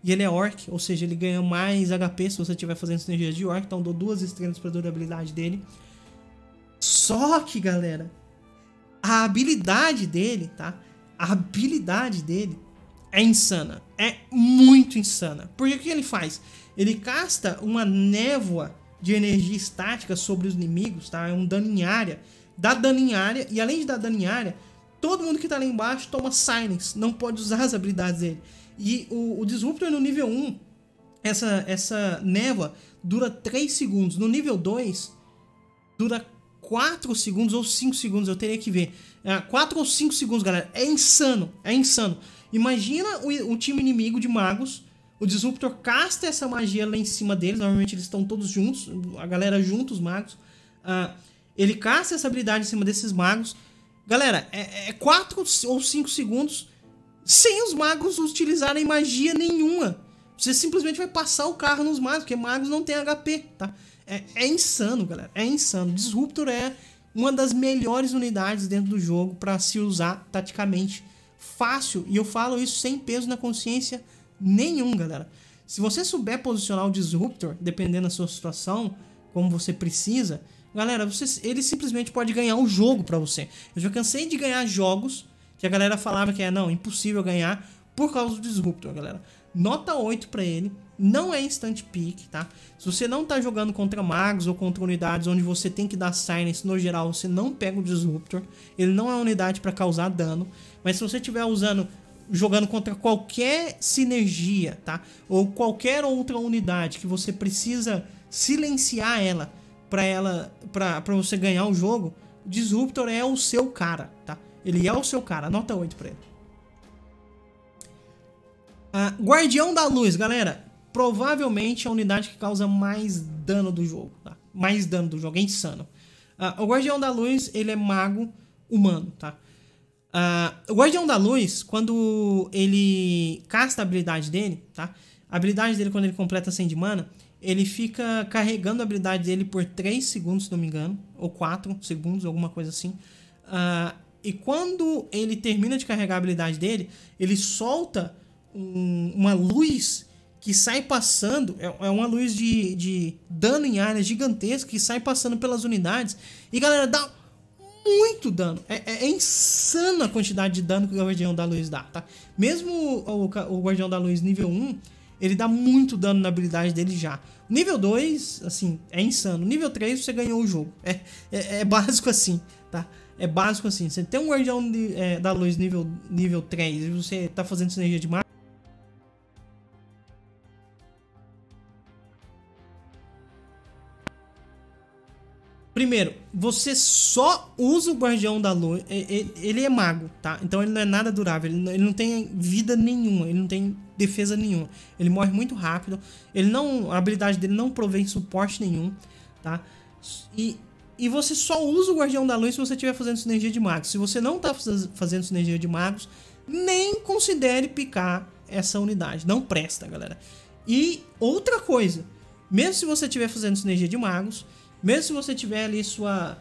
ele é Orc, ou seja, ele ganha mais HP se você estiver fazendo sinergias de Orc. Então dou 2 estrelas para durabilidade dele. Só que, galera, a habilidade dele, tá? A habilidade dele é insana. É muito insana. Porque o que ele faz? Ele casta uma névoa de energia estática sobre os inimigos, tá? É um dano em área. Dá dano em área. E além de dar dano em área, todo mundo que tá lá embaixo toma silence. Não pode usar as habilidades dele. E o Disruptor no nível 1, essa névoa dura 3 segundos. No nível 2, dura 4 segundos ou 5 segundos, eu teria que ver. 4 ou 5 segundos, galera. É insano, é insano. Imagina o time inimigo de magos. O Disruptor casta essa magia lá em cima deles. Normalmente eles estão todos juntos. A galera junto, os magos. Ele casta essa habilidade em cima desses magos. Galera, 4 ou 5 segundos sem os magos utilizarem magia nenhuma. Você simplesmente vai passar o carro nos magos, porque magos não tem HP, tá? É insano, galera, é insano. Disruptor é uma das melhores unidades dentro do jogo para se usar taticamente fácil. E eu falo isso sem peso na consciência nenhum, galera. Se você souber posicionar o Disruptor, dependendo da sua situação, como você precisa, galera, ele simplesmente pode ganhar o jogo para você. Eu já cansei de ganhar jogos que a galera falava que não, impossível ganhar por causa do Disruptor, galera. Nota 8 pra ele. Não é instant pick, tá? Se você não tá jogando contra magos ou contra unidades onde você tem que dar silence, no geral você não pega o Disruptor. Ele não é uma unidade pra causar dano. Mas se você estiver jogando contra qualquer sinergia, tá? Ou qualquer outra unidade que você precisa silenciar pra você ganhar o jogo, Disruptor é o seu cara, tá? Ele é o seu cara. Nota 8 pra ele. Guardião da Luz, galera. Provavelmente a unidade que causa mais dano do jogo, tá? Mais dano do jogo, é insano. O Guardião da Luz, ele é mago humano, tá? O Guardião da Luz, quando ele casta a habilidade dele, tá? A habilidade dele, quando ele completa 100 de mana, ele fica carregando a habilidade dele por 3 segundos, se não me engano, ou 4 segundos, alguma coisa assim. E quando ele termina de carregar a habilidade dele, ele solta uma luz que sai passando, é uma luz de dano em área gigantesca, que sai passando pelas unidades. E galera, dá muito dano. É insana a quantidade de dano que o Guardião da Luz dá, tá? Mesmo o Guardião da Luz nível 1, ele dá muito dano na habilidade dele já. Nível 2, assim, é insano. Nível 3, você ganhou o jogo. É básico assim, tá? É básico assim. Você tem um Guardião da Luz nível 3 e você tá fazendo sinergia de magia, primeiro, você só usa o Guardião da Luz, ele é mago, tá? Então ele não é nada durável, ele não tem vida nenhuma, ele não tem defesa nenhuma. Ele morre muito rápido, a habilidade dele não provém suporte nenhum, tá? E você só usa o Guardião da Luz se você estiver fazendo sinergia de magos. Se você não tá fazendo sinergia de magos, nem considere picar essa unidade, não presta, galera. E outra coisa, mesmo se você estiver fazendo sinergia de magos, mesmo se você tiver ali sua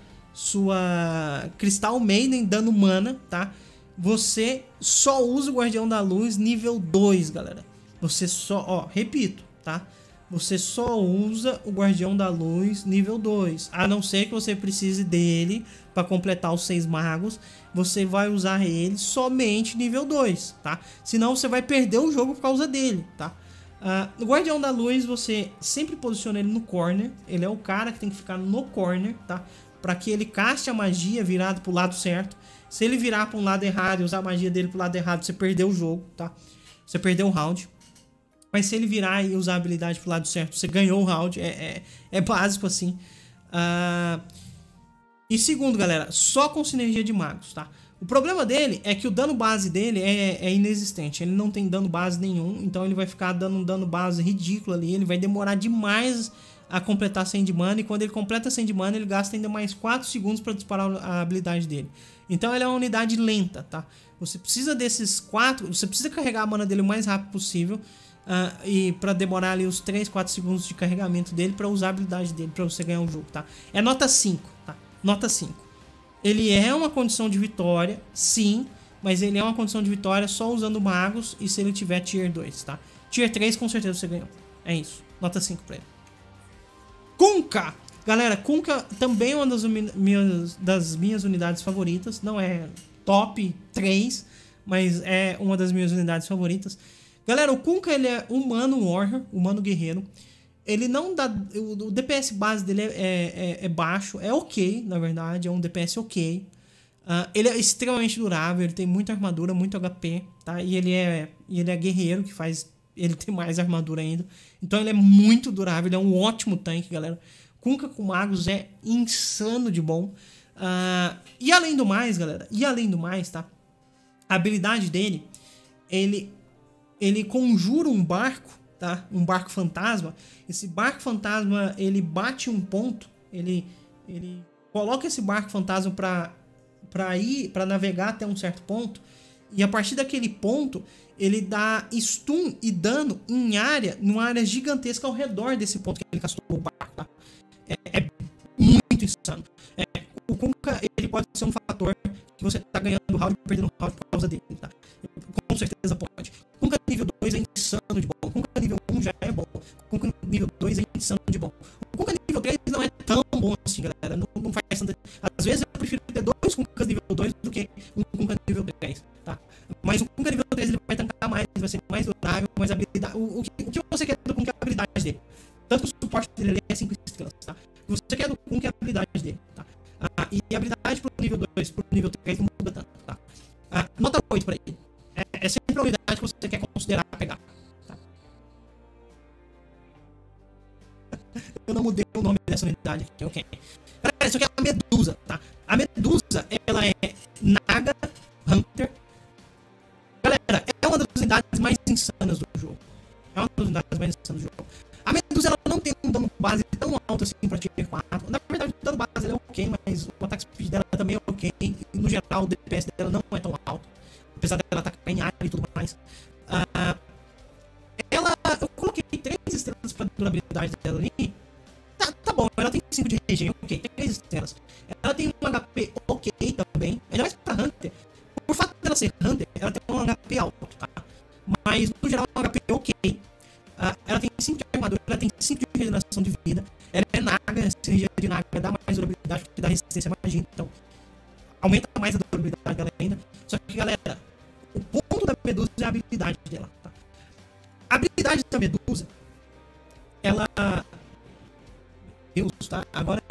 Crystal Maiden dando mana, tá? Você só usa o Guardião da Luz nível 2, galera. Você só, repito, tá? Você só usa o Guardião da Luz nível 2. A não ser que você precise dele para completar os 6 magos, você vai usar ele somente nível 2, tá? Senão você vai perder o jogo por causa dele, tá? O Guardião da Luz, você sempre posiciona ele no corner. Ele é o cara que tem que ficar no corner, tá? Pra que ele caste a magia virado pro lado certo. Se ele virar pra um lado errado e usar a magia dele pro lado errado, você perdeu o jogo, tá? Você perdeu o round. Mas se ele virar e usar a habilidade pro lado certo, você ganhou o round. É básico assim. E segundo, galera, só com sinergia de magos, tá? O problema dele é que o dano base dele é inexistente. Ele não tem dano base nenhum, então ele vai ficar dando um dano base ridículo ali. Ele vai demorar demais a completar 100 de mana. E quando ele completa 100 de mana, ele gasta ainda mais 4 segundos para disparar a habilidade dele. Então ele é uma unidade lenta, tá? Você precisa desses 4... Você precisa carregar a mana dele o mais rápido possível. E para demorar ali os 3, 4 segundos de carregamento dele para usar a habilidade dele, para você ganhar o jogo, tá? É nota 5, tá? Nota 5. Ele é uma condição de vitória, sim, mas ele é uma condição de vitória só usando magos e se ele tiver tier 2, tá? Tier 3 com certeza você ganhou. É isso. Nota 5 pra ele. Kunkka! Galera, Kunkka também é uma das minhas unidades favoritas. Não é top 3, mas é uma das minhas unidades favoritas. Galera, o Kunkka, ele é humano warrior, humano guerreiro. Ele não dá... O DPS base dele é baixo. É ok, na verdade. É um DPS ok. Ele é extremamente durável. Ele tem muita armadura, muito HP, tá? E ele é guerreiro, que faz ele ter mais armadura ainda. Então ele é muito durável. Ele é um ótimo tanque, galera. Kunkka com magos é insano de bom. E além do mais, galera... E além do mais, tá? A habilidade dele... Ele conjura um barco, tá? Um barco fantasma. Esse barco fantasma, ele bate um ponto, ele coloca esse barco fantasma para navegar até um certo ponto, e a partir daquele ponto ele dá stun e dano em área, numa área gigantesca ao redor desse ponto que ele castou o barco, tá? É muito insano. O Kunkka, ele pode ser um fator que você tá ganhando o round e perdendo o round por causa dele, tá? Com certeza pode. Kunkka nível 2 é insano de bom. Kunkka nível 1 já é bom. Kunkka nível 2 é insano de bom. O Kunkka nível 3 não é tão bom assim, galera. Não faz tanta... Às vezes eu prefiro ter 2 Kunkas nível 2 do que um Kunkka nível 3, tá? Mas o Kunkka nível 3 ele vai tancar mais. mais, vai ser mais durável, mais habilidade. O que você quer do Kung é a habilidade dele. Tanto que o suporte dele é 5 estrelas, tá? O que você quer do Kung é a habilidade dele, tá? E a habilidade pro nível 2, pro nível 3 não muda tanto, tá? Nota 8 pra ele. É sempre a habilidade que você quer considerar pegar, tá? Eu não mudei o nome dessa unidade aqui, ok? Isso aqui é a Medusa, tá? A Medusa, ela é Naga Hunter. Galera, é uma das unidades mais insanas do jogo. É uma das unidades mais insanas do jogo. A Medusa, ela não tem um dano base tão alto assim pra tier 4. Na verdade, o dano base ela é ok, mas o ataque speed dela também é ok. E, no geral, o DPS dela não é tão alto. Apesar dela atacar em área e tudo mais. Eu coloquei 3 estrelas pra durabilidade dela ali. Tá bom, ela tem 5 de regen, ok, tem 3 estrelas. Ela tem um HP ok também, ainda mais pra Hunter. Por fato dela ser Hunter, ela tem um HP alto, tá? Mas, no geral, um HP ok. Ela tem 5 de armadura, ela tem 5 de regeneração de vida. Ela é Naga, essa energia de Naga dá mais durabilidade, dá resistência à magia, então aumenta mais a durabilidade dela ainda. Só que, galera, o ponto da Medusa é a habilidade dela, tá? A habilidade da Medusa, ela... Deus, tá? Agora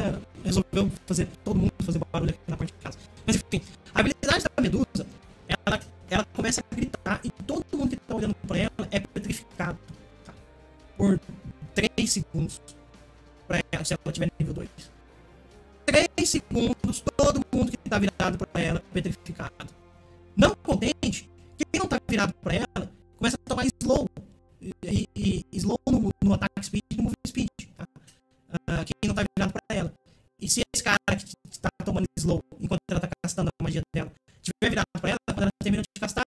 resolveu fazer todo mundo fazer barulho aqui na parte de casa. Mas enfim, a habilidade da Medusa, ela começa a gritar e todo mundo que tá olhando pra ela é petrificado, tá? Por 3 segundos pra ela, se ela tiver nível 2. 3 segundos, todo mundo que tá virado pra ela é petrificado. Não contente, quem não tá virado pra ela começa a tomar slow. E slow no ataque speed e no move speed, tá? Quem não tá virado pra ela. E se esse cara que tá tomando slow enquanto ela tá castando a magia dela tiver virado pra ela, quando ela termina de castar,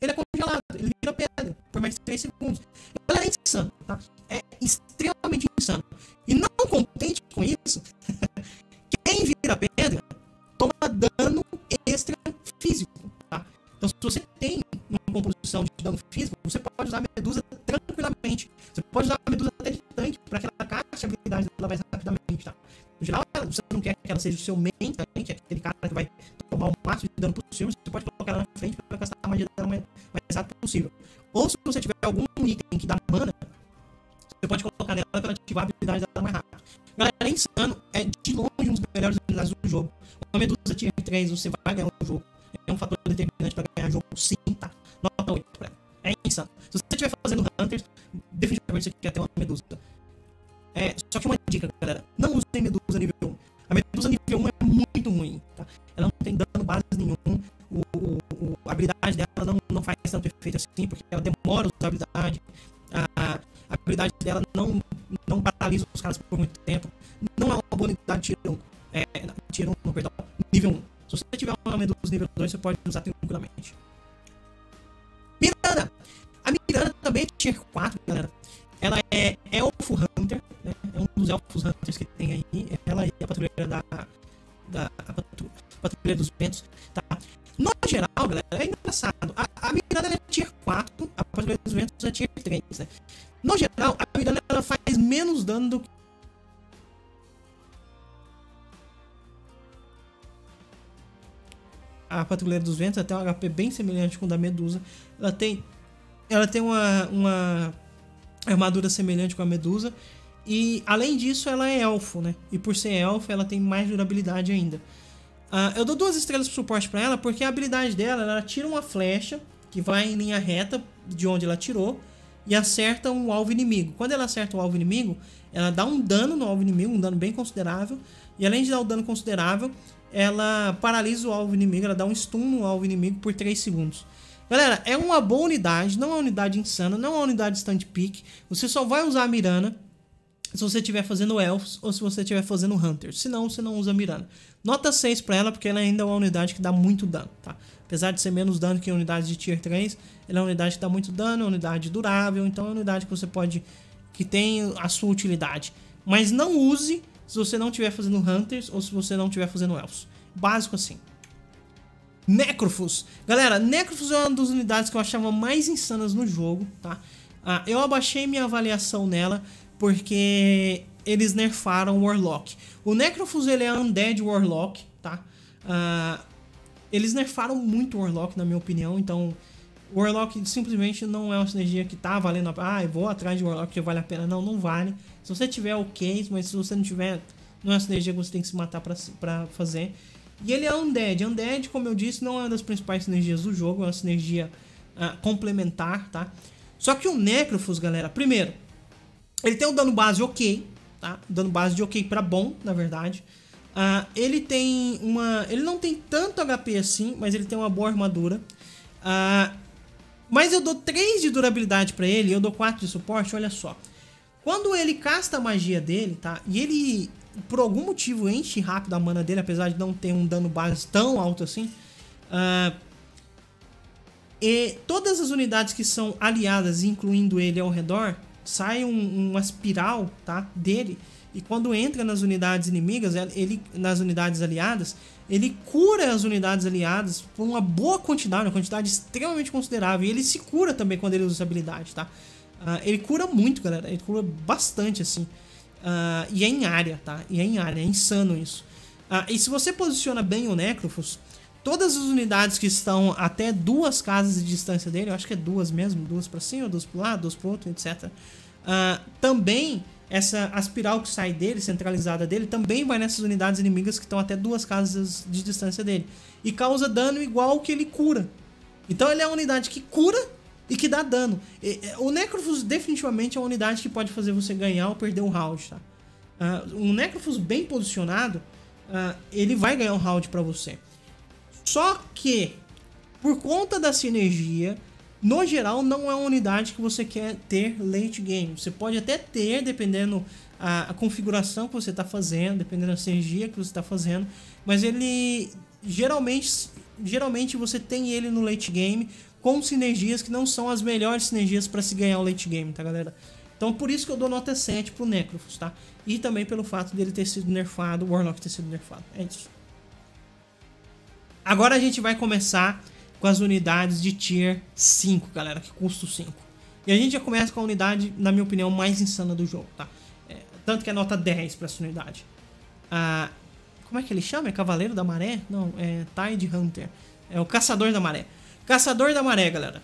ele é congelado, ele vira pedra por mais de 3 segundos. Ela é insana, tá? É extremamente insana. E não contente com isso, quem vira pedra toma dano extra físico, tá? Então se você tem uma composição de dano físico, você pode usar a Medusa tranquilamente. Você pode usar a Medusa até de tanque para que ela caste a habilidade dela mais rapidamente, tá? No geral, você não quer que ela seja o seu main tanque, aquele cara que vai tomar o máximo de dano possível. Você pode colocar ela na frente para gastar a magia dela mais rápido possível. Ou se você tiver algum item que dá mana, você pode colocar nela para ativar a habilidade dela mais rápido. Galera, é insano, é de longe um dos melhores unidades do jogo. Com a Medusa tier 3 você vai ganhar o jogo. É um fator determinante para ganhar jogo, sim, tá? Nota 8 pra ela. É insano. Se você estiver fazendo Hunters, definitivamente você quer ter uma Medusa. Só que uma dica, galera. Não usem Medusa nível 1. A Medusa nível 1 é muito ruim, tá? Ela não tem dano base nenhum. A habilidade dela não faz tanto efeito assim, porque ela demora a usar a habilidade. A habilidade dela não paralisa os caras por muito tempo. Não é uma boa unidade de tier 1. Perdão. Nível 1. Se você tiver uma Medusa nível 2, você pode usar tranquilamente. Miranda! A Miranda também é tier 4, galera. Ela é Elfo Hunter, né? É um dos Elfos Hunters que tem aí. Ela é a patrulheira patrulheira dos ventos, tá? No geral, galera, é engraçado. A Miranda é tier 4, a patrulheira dos ventos é tier 3, né? No geral, a Miranda ela faz menos dano do que... A Patrulheira dos Ventos até um HP bem semelhante com o da Medusa. Ela tem uma armadura semelhante com a Medusa. E além disso, ela é elfo, né? E por ser elfo, ela tem mais durabilidade ainda. Eu dou 2 estrelas de suporte pra ela, porque a habilidade dela, ela tira uma flecha que vai em linha reta de onde ela tirou e acerta um alvo inimigo. Quando ela acerta o alvo inimigo, ela dá um dano no alvo inimigo, um dano bem considerável. E além de dar um dano considerável, ela paralisa o alvo inimigo, ela dá um stun no alvo inimigo por 3 segundos. Galera, é uma boa unidade, não é uma unidade insana, não é uma unidade stand pick. Você só vai usar a Mirana se você estiver fazendo Elfos ou se você estiver fazendo Hunters. Se não, você não usa a Mirana. Nota 6 pra ela, porque ela ainda é uma unidade que dá muito dano, tá? Apesar de ser menos dano que unidades de tier 3, ela é uma unidade que dá muito dano, é uma unidade durável, então é uma unidade que você pode... que tem a sua utilidade. Mas não use... se você não estiver fazendo Hunters ou se você não estiver fazendo Elfos. Básico assim. Necrofus. Galera, Necrofus é uma das unidades que eu achava mais insanas no jogo, tá? Eu abaixei minha avaliação nela porque eles nerfaram o Warlock. O Necrofus, ele é Undead Warlock, tá? Eles nerfaram muito o Warlock, na minha opinião, então... O Warlock simplesmente não é uma sinergia que tá valendo a pena. Ah, eu vou atrás de Warlock que vale a pena. Não, não vale. Se você tiver, ok, mas se você não tiver, não é uma sinergia que você tem que se matar pra fazer. E ele é Undead. Undead, como eu disse, não é uma das principais sinergias do jogo. É uma sinergia complementar, tá? Só que o Necrofus, galera, primeiro, ele tem um dano base ok, tá? Dano base de ok pra bom, na verdade. Ele tem uma... Ele não tem tanto HP assim, mas ele tem uma boa armadura. Mas eu dou 3 de durabilidade pra ele, eu dou 4 de suporte, olha só. Quando ele casta a magia dele, tá? E ele, por algum motivo, enche rápido a mana dele, apesar de não ter um dano base tão alto assim. E todas as unidades que são aliadas, incluindo ele ao redor, sai uma espiral, tá, dele. E quando entra nas unidades inimigas, nas unidades aliadas, ele cura as unidades aliadas por uma boa quantidade, uma quantidade extremamente considerável. E ele se cura também quando ele usa essa habilidade, tá? Ele cura muito, galera. Ele cura bastante, assim. E é em área, tá? E é em área. É insano isso. E se você posiciona bem o Necrofus, todas as unidades que estão até 2 casas de distância dele, eu acho que é 2 mesmo, 2 pra cima, 2 pro lado, 2 pro outro, etc. Também... Essa aspiral que sai dele, centralizada dele, também vai nessas unidades inimigas que estão até 2 casas de distância dele. E causa dano igual que ele cura. Então ele é uma unidade que cura e que dá dano. O Necrofus definitivamente é uma unidade que pode fazer você ganhar ou perder um round, tá? Um Necrofus bem posicionado, ele vai ganhar um round pra você. Só que, por conta da sinergia... No geral, não é uma unidade que você quer ter late game. Você pode até ter, dependendo a configuração que você está fazendo, dependendo da sinergia que você está fazendo. Mas ele, geralmente você tem ele no late game com sinergias que não são as melhores sinergias para se ganhar o late game, tá, galera? Então, por isso que eu dou nota 7 pro Necrofus, tá? E também pelo fato dele ter sido nerfado, o Warlock ter sido nerfado. É isso. Agora a gente vai começar... com as unidades de tier 5, galera, que custa 5. E a gente já começa com a unidade, na minha opinião, mais insana do jogo, tá? Tanto que é nota 10 pra essa unidade. Como é que ele chama? É Cavaleiro da Maré? Não, é Tide Hunter. É o Caçador da Maré. Caçador da Maré, galera.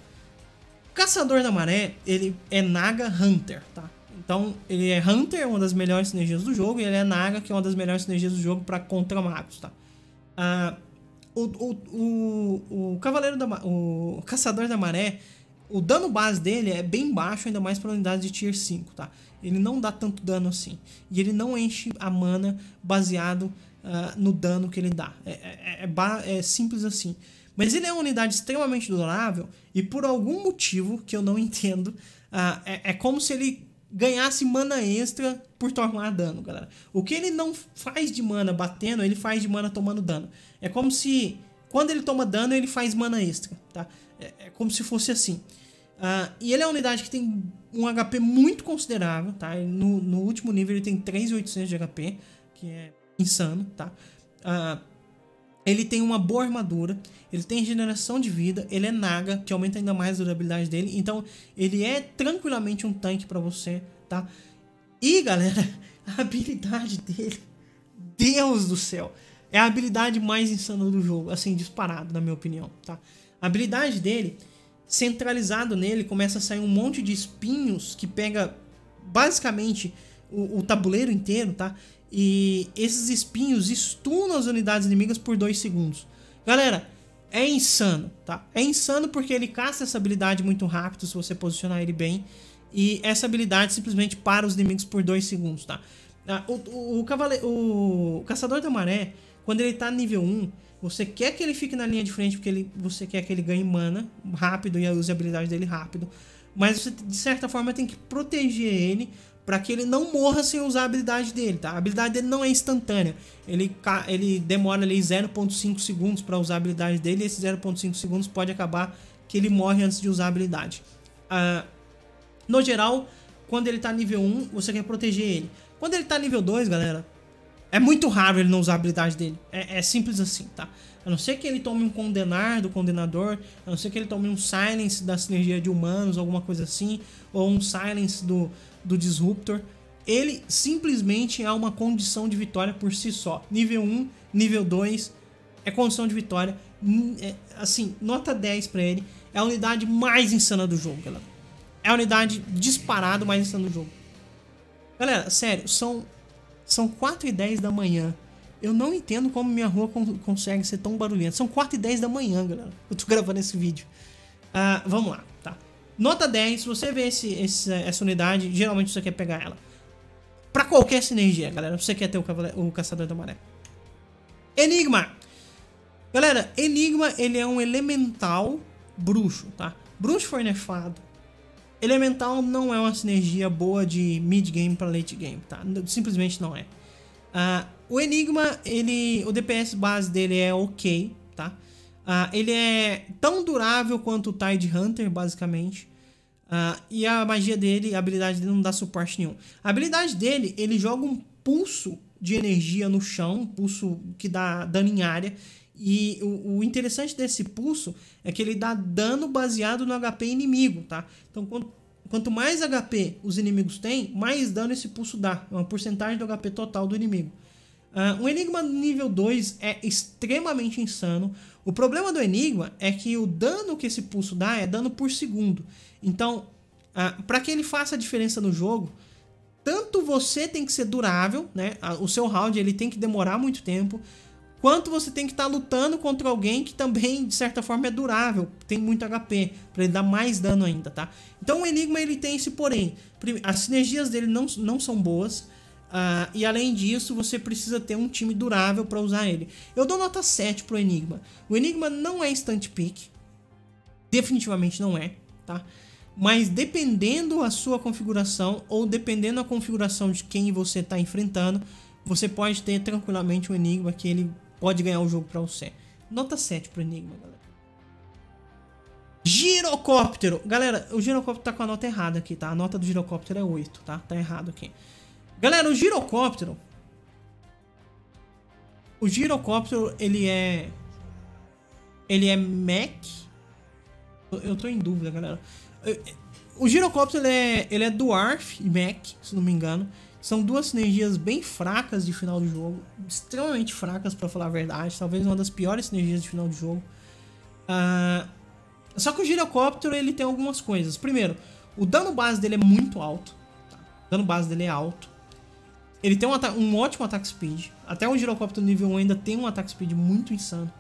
Caçador da Maré, ele é Naga Hunter, tá? Então, ele é Hunter, uma das melhores sinergias do jogo, e ele é Naga, que é uma das melhores sinergias do jogo pra contra magos, tá? O Caçador da Maré, o dano base dele é bem baixo, ainda mais para unidade de tier 5, tá? Ele não dá tanto dano assim. E ele não enche a mana baseado no dano que ele dá. É simples assim. Mas ele é uma unidade extremamente durável e por algum motivo que eu não entendo, é como se ele ganhasse mana extra por tomar dano, galera. O que ele não faz de mana batendo, ele faz de mana tomando dano. É como se, quando ele toma dano, ele faz mana extra, tá? É como se fosse assim. E ele é uma unidade que tem um HP muito considerável, tá? No último nível ele tem 3.800 de HP, que é insano, tá? Ele tem uma boa armadura, ele tem regeneração de vida, ele é Naga, que aumenta ainda mais a durabilidade dele. Então, ele é tranquilamente um tanque pra você, tá? E, galera, a habilidade dele... Deus do céu! É a habilidade mais insana do jogo, assim, disparado, na minha opinião, tá? A habilidade dele, centralizado nele, começa a sair um monte de espinhos que pega, basicamente, o tabuleiro inteiro, tá? E esses espinhos stunam as unidades inimigas por 2 segundos. Galera, é insano, tá? É insano porque ele casta essa habilidade muito rápido se você posicionar ele bem. E essa habilidade simplesmente para os inimigos por 2 segundos, tá? O Caçador da Maré, quando ele tá nível 1, você quer que ele fique na linha de frente porque você quer que ele ganhe mana rápido e a usabilidade dele rápido. Mas você, de certa forma, tem que proteger ele para que ele não morra sem usar a habilidade dele, tá? A habilidade dele não é instantânea. Ele demora ali 0.5 segundos para usar a habilidade dele. E esses 0.5 segundos pode acabar que ele morre antes de usar a habilidade. No geral, quando ele tá nível 1, você quer proteger ele. Quando ele tá nível 2, galera, é muito raro ele não usar a habilidade dele. É simples assim, tá? A não ser que ele tome um condenar do condenador, a não ser que ele tome um silence da sinergia de humanos, alguma coisa assim, ou um silence do Disruptor, ele simplesmente é uma condição de vitória por si só. Nível 1, nível 2, é condição de vitória. Assim, nota 10 pra ele. É a unidade mais insana do jogo, galera. É a unidade disparado mais insana do jogo. Galera, sério, são 4h10 da manhã. Eu não entendo como minha rua consegue ser tão barulhenta. São 4h10 da manhã, galera. Eu tô gravando esse vídeo. Vamos lá, tá? Nota 10, se você vê essa unidade, geralmente você quer pegar ela. Pra qualquer sinergia, galera. Você quer ter o Caçador da Maré. Enigma. Galera, Enigma, ele é um elemental bruxo, tá? Bruxo foi nerfado. Elemental não é uma sinergia boa de mid-game pra late-game, tá? Simplesmente não é. O Enigma, o DPS base dele é ok, tá? Ele é tão durável quanto o Tide Hunter, basicamente. E a magia dele, a habilidade dele não dá suporte nenhum. A habilidade dele, ele joga um pulso de energia no chão, um pulso que dá dano em área. E o interessante desse pulso é que ele dá dano baseado no HP inimigo, tá? Então, quanto mais HP os inimigos têm, mais dano esse pulso dá. É uma porcentagem do HP total do inimigo. O Enigma nível 2 é extremamente insano. O problema do Enigma é que o dano que esse pulso dá é dano por segundo. Então, para que ele faça a diferença no jogo, tanto você tem que ser durável, né? O seu round ele tem que demorar muito tempo, quanto você tem que estar lutando contra alguém que também, de certa forma, é durável, tem muito HP, para ele dar mais dano ainda, tá? Então o Enigma ele tem esse porém. As sinergias dele não são boas, e além disso você precisa ter um time durável para usar ele. Eu dou nota 7 pro Enigma. O Enigma não é instant pick, definitivamente não é, tá? Mas dependendo a sua configuração, ou dependendo a configuração de quem você está enfrentando, você pode ter tranquilamente um Enigma que ele pode ganhar o jogo para você. Nota 7 pro Enigma, galera. Girocóptero. Galera, o girocóptero tá com a nota errada aqui, tá? A nota do girocóptero é 8, tá? Tá errado aqui. Galera, o girocóptero, ele é mech. Eu tô em dúvida, galera. O girocóptero ele é Dwarf e Mech, se não me engano. São duas sinergias bem fracas de final do jogo. Extremamente fracas, pra falar a verdade. Talvez uma das piores sinergias de final do jogo. Só que o girocóptero ele tem algumas coisas. Primeiro, o dano base dele é muito alto, tá? O dano base dele é alto. Ele tem um ótimo ataque speed. Até o girocóptero nível 1 ainda tem um ataque speed muito insano.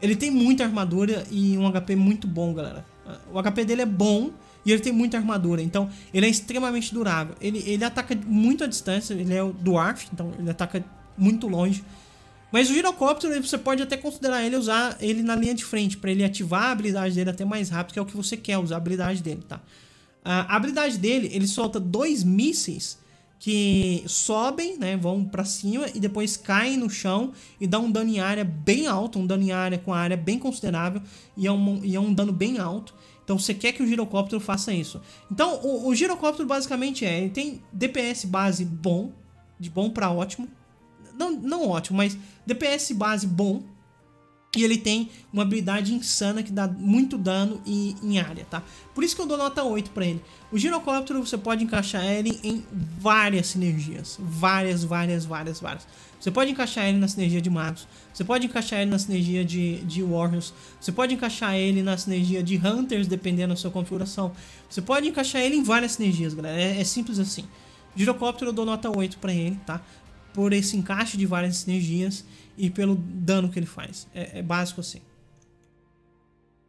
Ele tem muita armadura e um HP muito bom, galera. O HP dele é bom e ele tem muita armadura, então ele é extremamente durável. Ele ataca muito à distância, ele é o Dwarf, então ele ataca muito longe. Mas o girocóptero, você pode até considerar ele usar ele na linha de frente, para ele ativar a habilidade dele até mais rápido, que é o que você quer usar a habilidade dele, tá? A habilidade dele, ele solta 2 mísseis que sobem, né, vão pra cima e depois caem no chão e dá um dano em área bem alto, um dano em área com a área bem considerável e é um dano bem alto. Então você quer que o girocóptero faça isso. Então o girocóptero basicamente ele tem DPS base bom, de bom pra ótimo, não ótimo, mas DPS base bom, e ele tem uma habilidade insana que dá muito dano em área, tá? Por isso que eu dou nota 8 pra ele. O girocóptero você pode encaixar ele em várias sinergias. Várias. Você pode encaixar ele na sinergia de magos. Você pode encaixar ele na sinergia de warriors. Você pode encaixar ele na sinergia de hunters, dependendo da sua configuração. Você pode encaixar ele em várias sinergias, galera. É simples assim. O girocóptero eu dou nota 8 pra ele, tá? Por esse encaixe de várias sinergias e pelo dano que ele faz. É básico assim.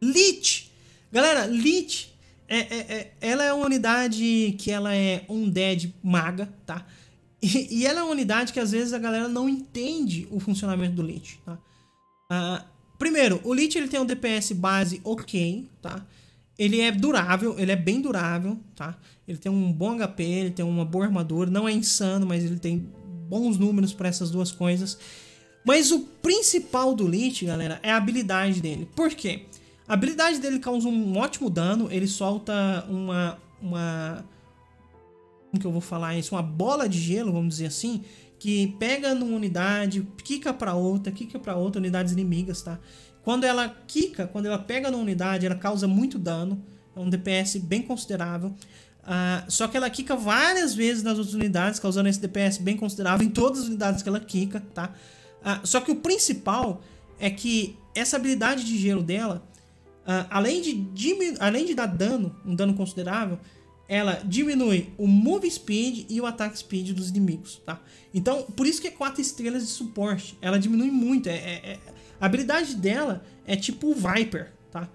Lich! Galera, Lich ela é uma unidade que ela é undead maga, tá? E ela é uma unidade que às vezes a galera não entende o funcionamento do Lich, tá? Primeiro, o Lich ele tem um DPS base ok, tá? Ele é durável, ele é bem durável, tá? Ele tem um bom HP, ele tem uma boa armadura, não é insano, mas ele tem bons números para essas duas coisas. Mas o principal do Lich, galera, é a habilidade dele. Por quê? A habilidade dele causa um ótimo dano. Ele solta como que eu vou falar isso? Uma bola de gelo, vamos dizer assim, que pega numa unidade, quica pra outra, unidades inimigas, tá? Quando ela pega numa unidade, ela causa muito dano. É um DPS bem considerável. Só que ela quica várias vezes nas outras unidades, causando esse DPS bem considerável em todas as unidades que ela quica, tá? Só que o principal é que essa habilidade de gelo dela, além de dar dano, um dano considerável, ela diminui o move speed e o attack speed dos inimigos, tá? Então, por isso que é 4 estrelas de suporte. Ela diminui muito. A habilidade dela é tipo o Viper, tá?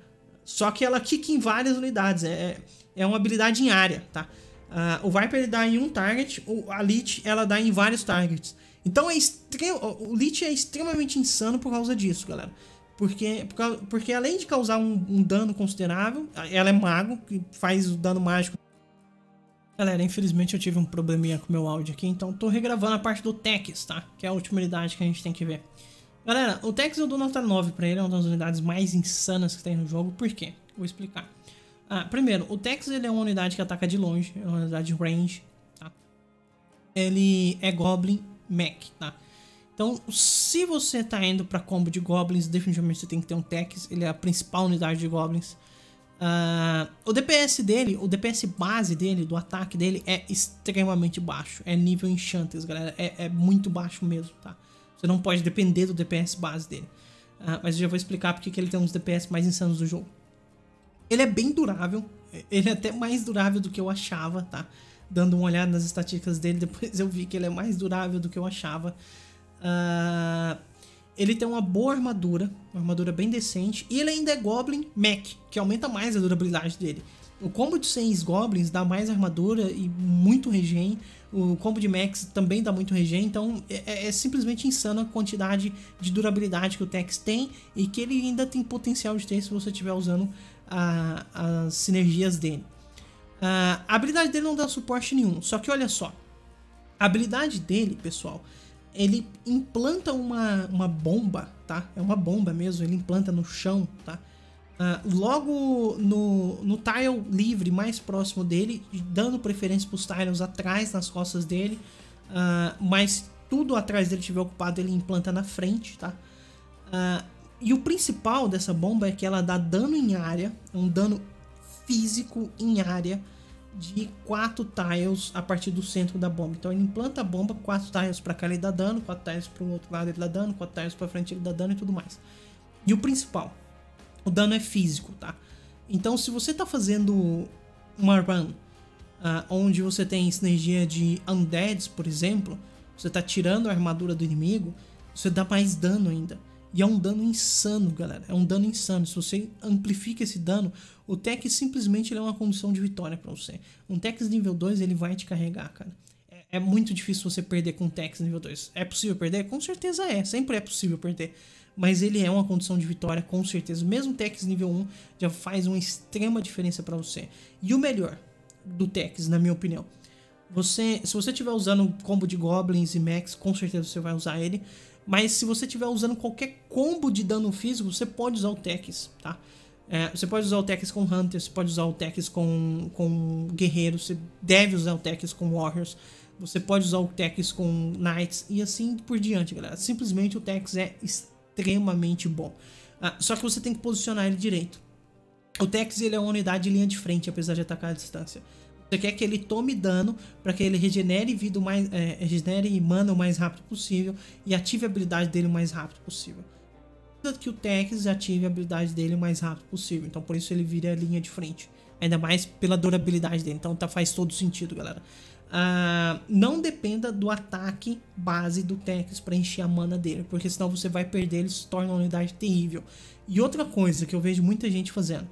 Só que ela kick em várias unidades. É uma habilidade em área, tá? O Viper ele dá em um target, a Lich ela dá em vários targets. Então o Lich é extremamente insano por causa disso, galera. Porque além de causar um dano considerável, ela é mago, que faz o dano mágico. Galera, infelizmente eu tive um probleminha com o meu áudio aqui, então tô regravando a parte do Tex, tá? Que é a última unidade que a gente tem que ver. Galera, o Tex eu dou nota 9 pra ele, é uma das unidades mais insanas que tem no jogo. Por quê? Vou explicar. Primeiro, o Tex ele é uma unidade que ataca de longe, é uma unidade range, tá? Ele é Goblin Mech, tá? Então, se você tá indo pra combo de Goblins, definitivamente você tem que ter um Tex, ele é a principal unidade de Goblins. O DPS dele, o DPS base dele, do ataque dele, é extremamente baixo. É nível Enchantress, galera, é muito baixo mesmo, tá? Você não pode depender do DPS base dele. Mas eu já vou explicar porque ele tem uns DPS mais insanos do jogo. Ele é bem durável, ele é até mais durável do que eu achava, tá? Dando uma olhada nas estatísticas dele, depois eu vi que ele é mais durável do que eu achava. Ele tem uma boa armadura, uma armadura bem decente. E ele ainda é Goblin Mech, que aumenta mais a durabilidade dele. O combo de 6 Goblins dá mais armadura e muito regen. O combo de Mechs também dá muito regen. Então é simplesmente insana a quantidade de durabilidade que o Tex tem. E que ele ainda tem potencial de ter se você estiver usando as sinergias dele. A habilidade dele não dá suporte nenhum. Só que olha só, a habilidade dele, pessoal... Ele implanta uma bomba, tá? É uma bomba mesmo, ele implanta no chão, tá? Logo no tile livre mais próximo dele, dando preferência para os tiles atrás, nas costas dele. Mas tudo atrás dele estiver ocupado, ele implanta na frente, tá? E o principal dessa bomba é que ela dá dano em área, um dano físico em área, de 4 tiles a partir do centro da bomba. Então ele implanta a bomba, 4 tiles pra cá ele dá dano, 4 tiles pro outro lado ele dá dano, 4 tiles pra frente ele dá dano e tudo mais. E o principal, o dano é físico, tá? Então se você tá fazendo uma run onde você tem sinergia de undeads, por exemplo, você tá tirando a armadura do inimigo, você dá mais dano ainda. E é um dano insano, galera, é um dano insano. Se você amplifica esse dano, o Tex simplesmente ele é uma condição de vitória pra você. Um Tex nível 2, ele vai te carregar, cara. É muito difícil você perder com um Tex nível 2. É possível perder? Com certeza é, sempre é possível perder. Mas ele é uma condição de vitória, com certeza. Mesmo Tex nível 1 já faz uma extrema diferença pra você. E o melhor do Tex, na minha opinião, se você estiver usando combo de Goblins e Mechs, com certeza você vai usar ele. Mas se você estiver usando qualquer combo de dano físico, você pode usar o Tex, tá? Você pode usar o Tex com Hunter, você pode usar o Tex com Guerreiros, você deve usar o Tex com Warriors, você pode usar o Tex com Knights e assim por diante, galera. Simplesmente o Tex é extremamente bom. Só que você tem que posicionar ele direito. O Tex ele é uma unidade de linha de frente, apesar de atacar à distância. Você quer que ele tome dano para que ele regenere vida regenere mana o mais rápido possível e ative a habilidade dele o mais rápido possível. Que o Tex ative a habilidade dele o mais rápido possível. Então por isso ele vira a linha de frente. Ainda mais pela durabilidade dele. Então faz todo sentido, galera. Não dependa do ataque base do Tex para encher a mana dele, porque senão você vai perder, ele se torna uma unidade terrível. E outra coisa que eu vejo muita gente fazendo: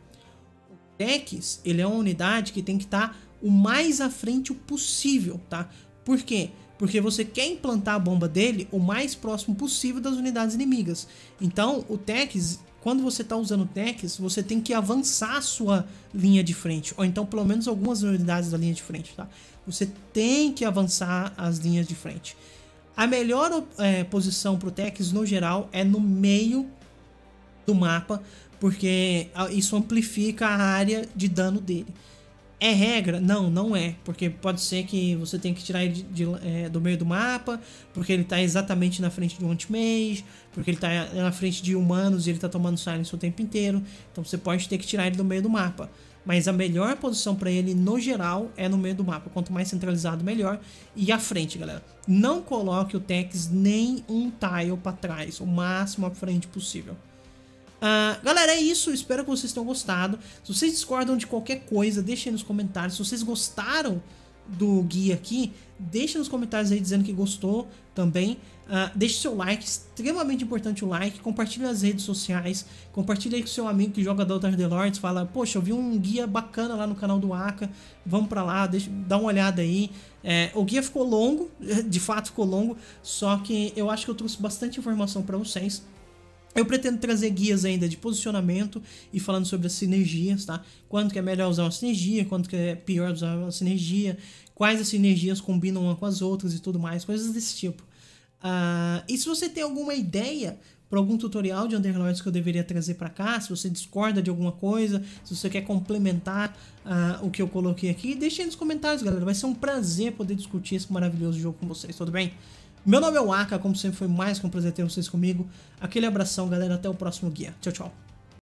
o Tex ele é uma unidade que tem que estar o mais à frente possível, tá? Por quê? Porque você quer implantar a bomba dele o mais próximo possível das unidades inimigas. Então, o Tex, quando você tá usando o Tex, você tem que avançar a sua linha de frente, ou então pelo menos algumas unidades da linha de frente, tá? Você tem que avançar as linhas de frente. A melhor posição pro Tex, no geral, é no meio do mapa, porque isso amplifica a área de dano dele. É regra? Não, não é, porque pode ser que você tenha que tirar ele do meio do mapa, porque ele tá exatamente na frente de um anti-mage, porque ele tá na frente de humanos e ele tá tomando silence o tempo inteiro, então você pode ter que tirar ele do meio do mapa. Mas a melhor posição para ele, no geral, é no meio do mapa. Quanto mais centralizado, melhor. E à frente, galera. Não coloque o Tex nem um tile para trás, o máximo à frente possível. Galera, é isso. Espero que vocês tenham gostado. Se vocês discordam de qualquer coisa, deixem aí nos comentários. Se vocês gostaram do guia aqui, deixa nos comentários aí dizendo que gostou também. Deixe seu like, extremamente importante o like. Compartilhe nas redes sociais. Compartilhe aí com seu amigo que joga Dota Underlords. Fala, poxa, eu vi um guia bacana lá no canal do Aka. Vamos pra lá, dá uma olhada aí. O guia ficou longo, de fato ficou longo. Só que eu acho que eu trouxe bastante informação pra vocês. Eu pretendo trazer guias ainda de posicionamento e falando sobre as sinergias, tá? Quando que é melhor usar uma sinergia, quando que é pior usar uma sinergia, quais as sinergias combinam uma com as outras e tudo mais, coisas desse tipo. E se você tem alguma ideia para algum tutorial de Underlords que eu deveria trazer para cá, se você discorda de alguma coisa, se você quer complementar o que eu coloquei aqui, deixa aí nos comentários, galera. Vai ser um prazer poder discutir esse maravilhoso jogo com vocês, tudo bem? Meu nome é o Aka, como sempre foi mais que um prazer ter vocês comigo. Aquele abração, galera, até o próximo guia. Tchau, tchau.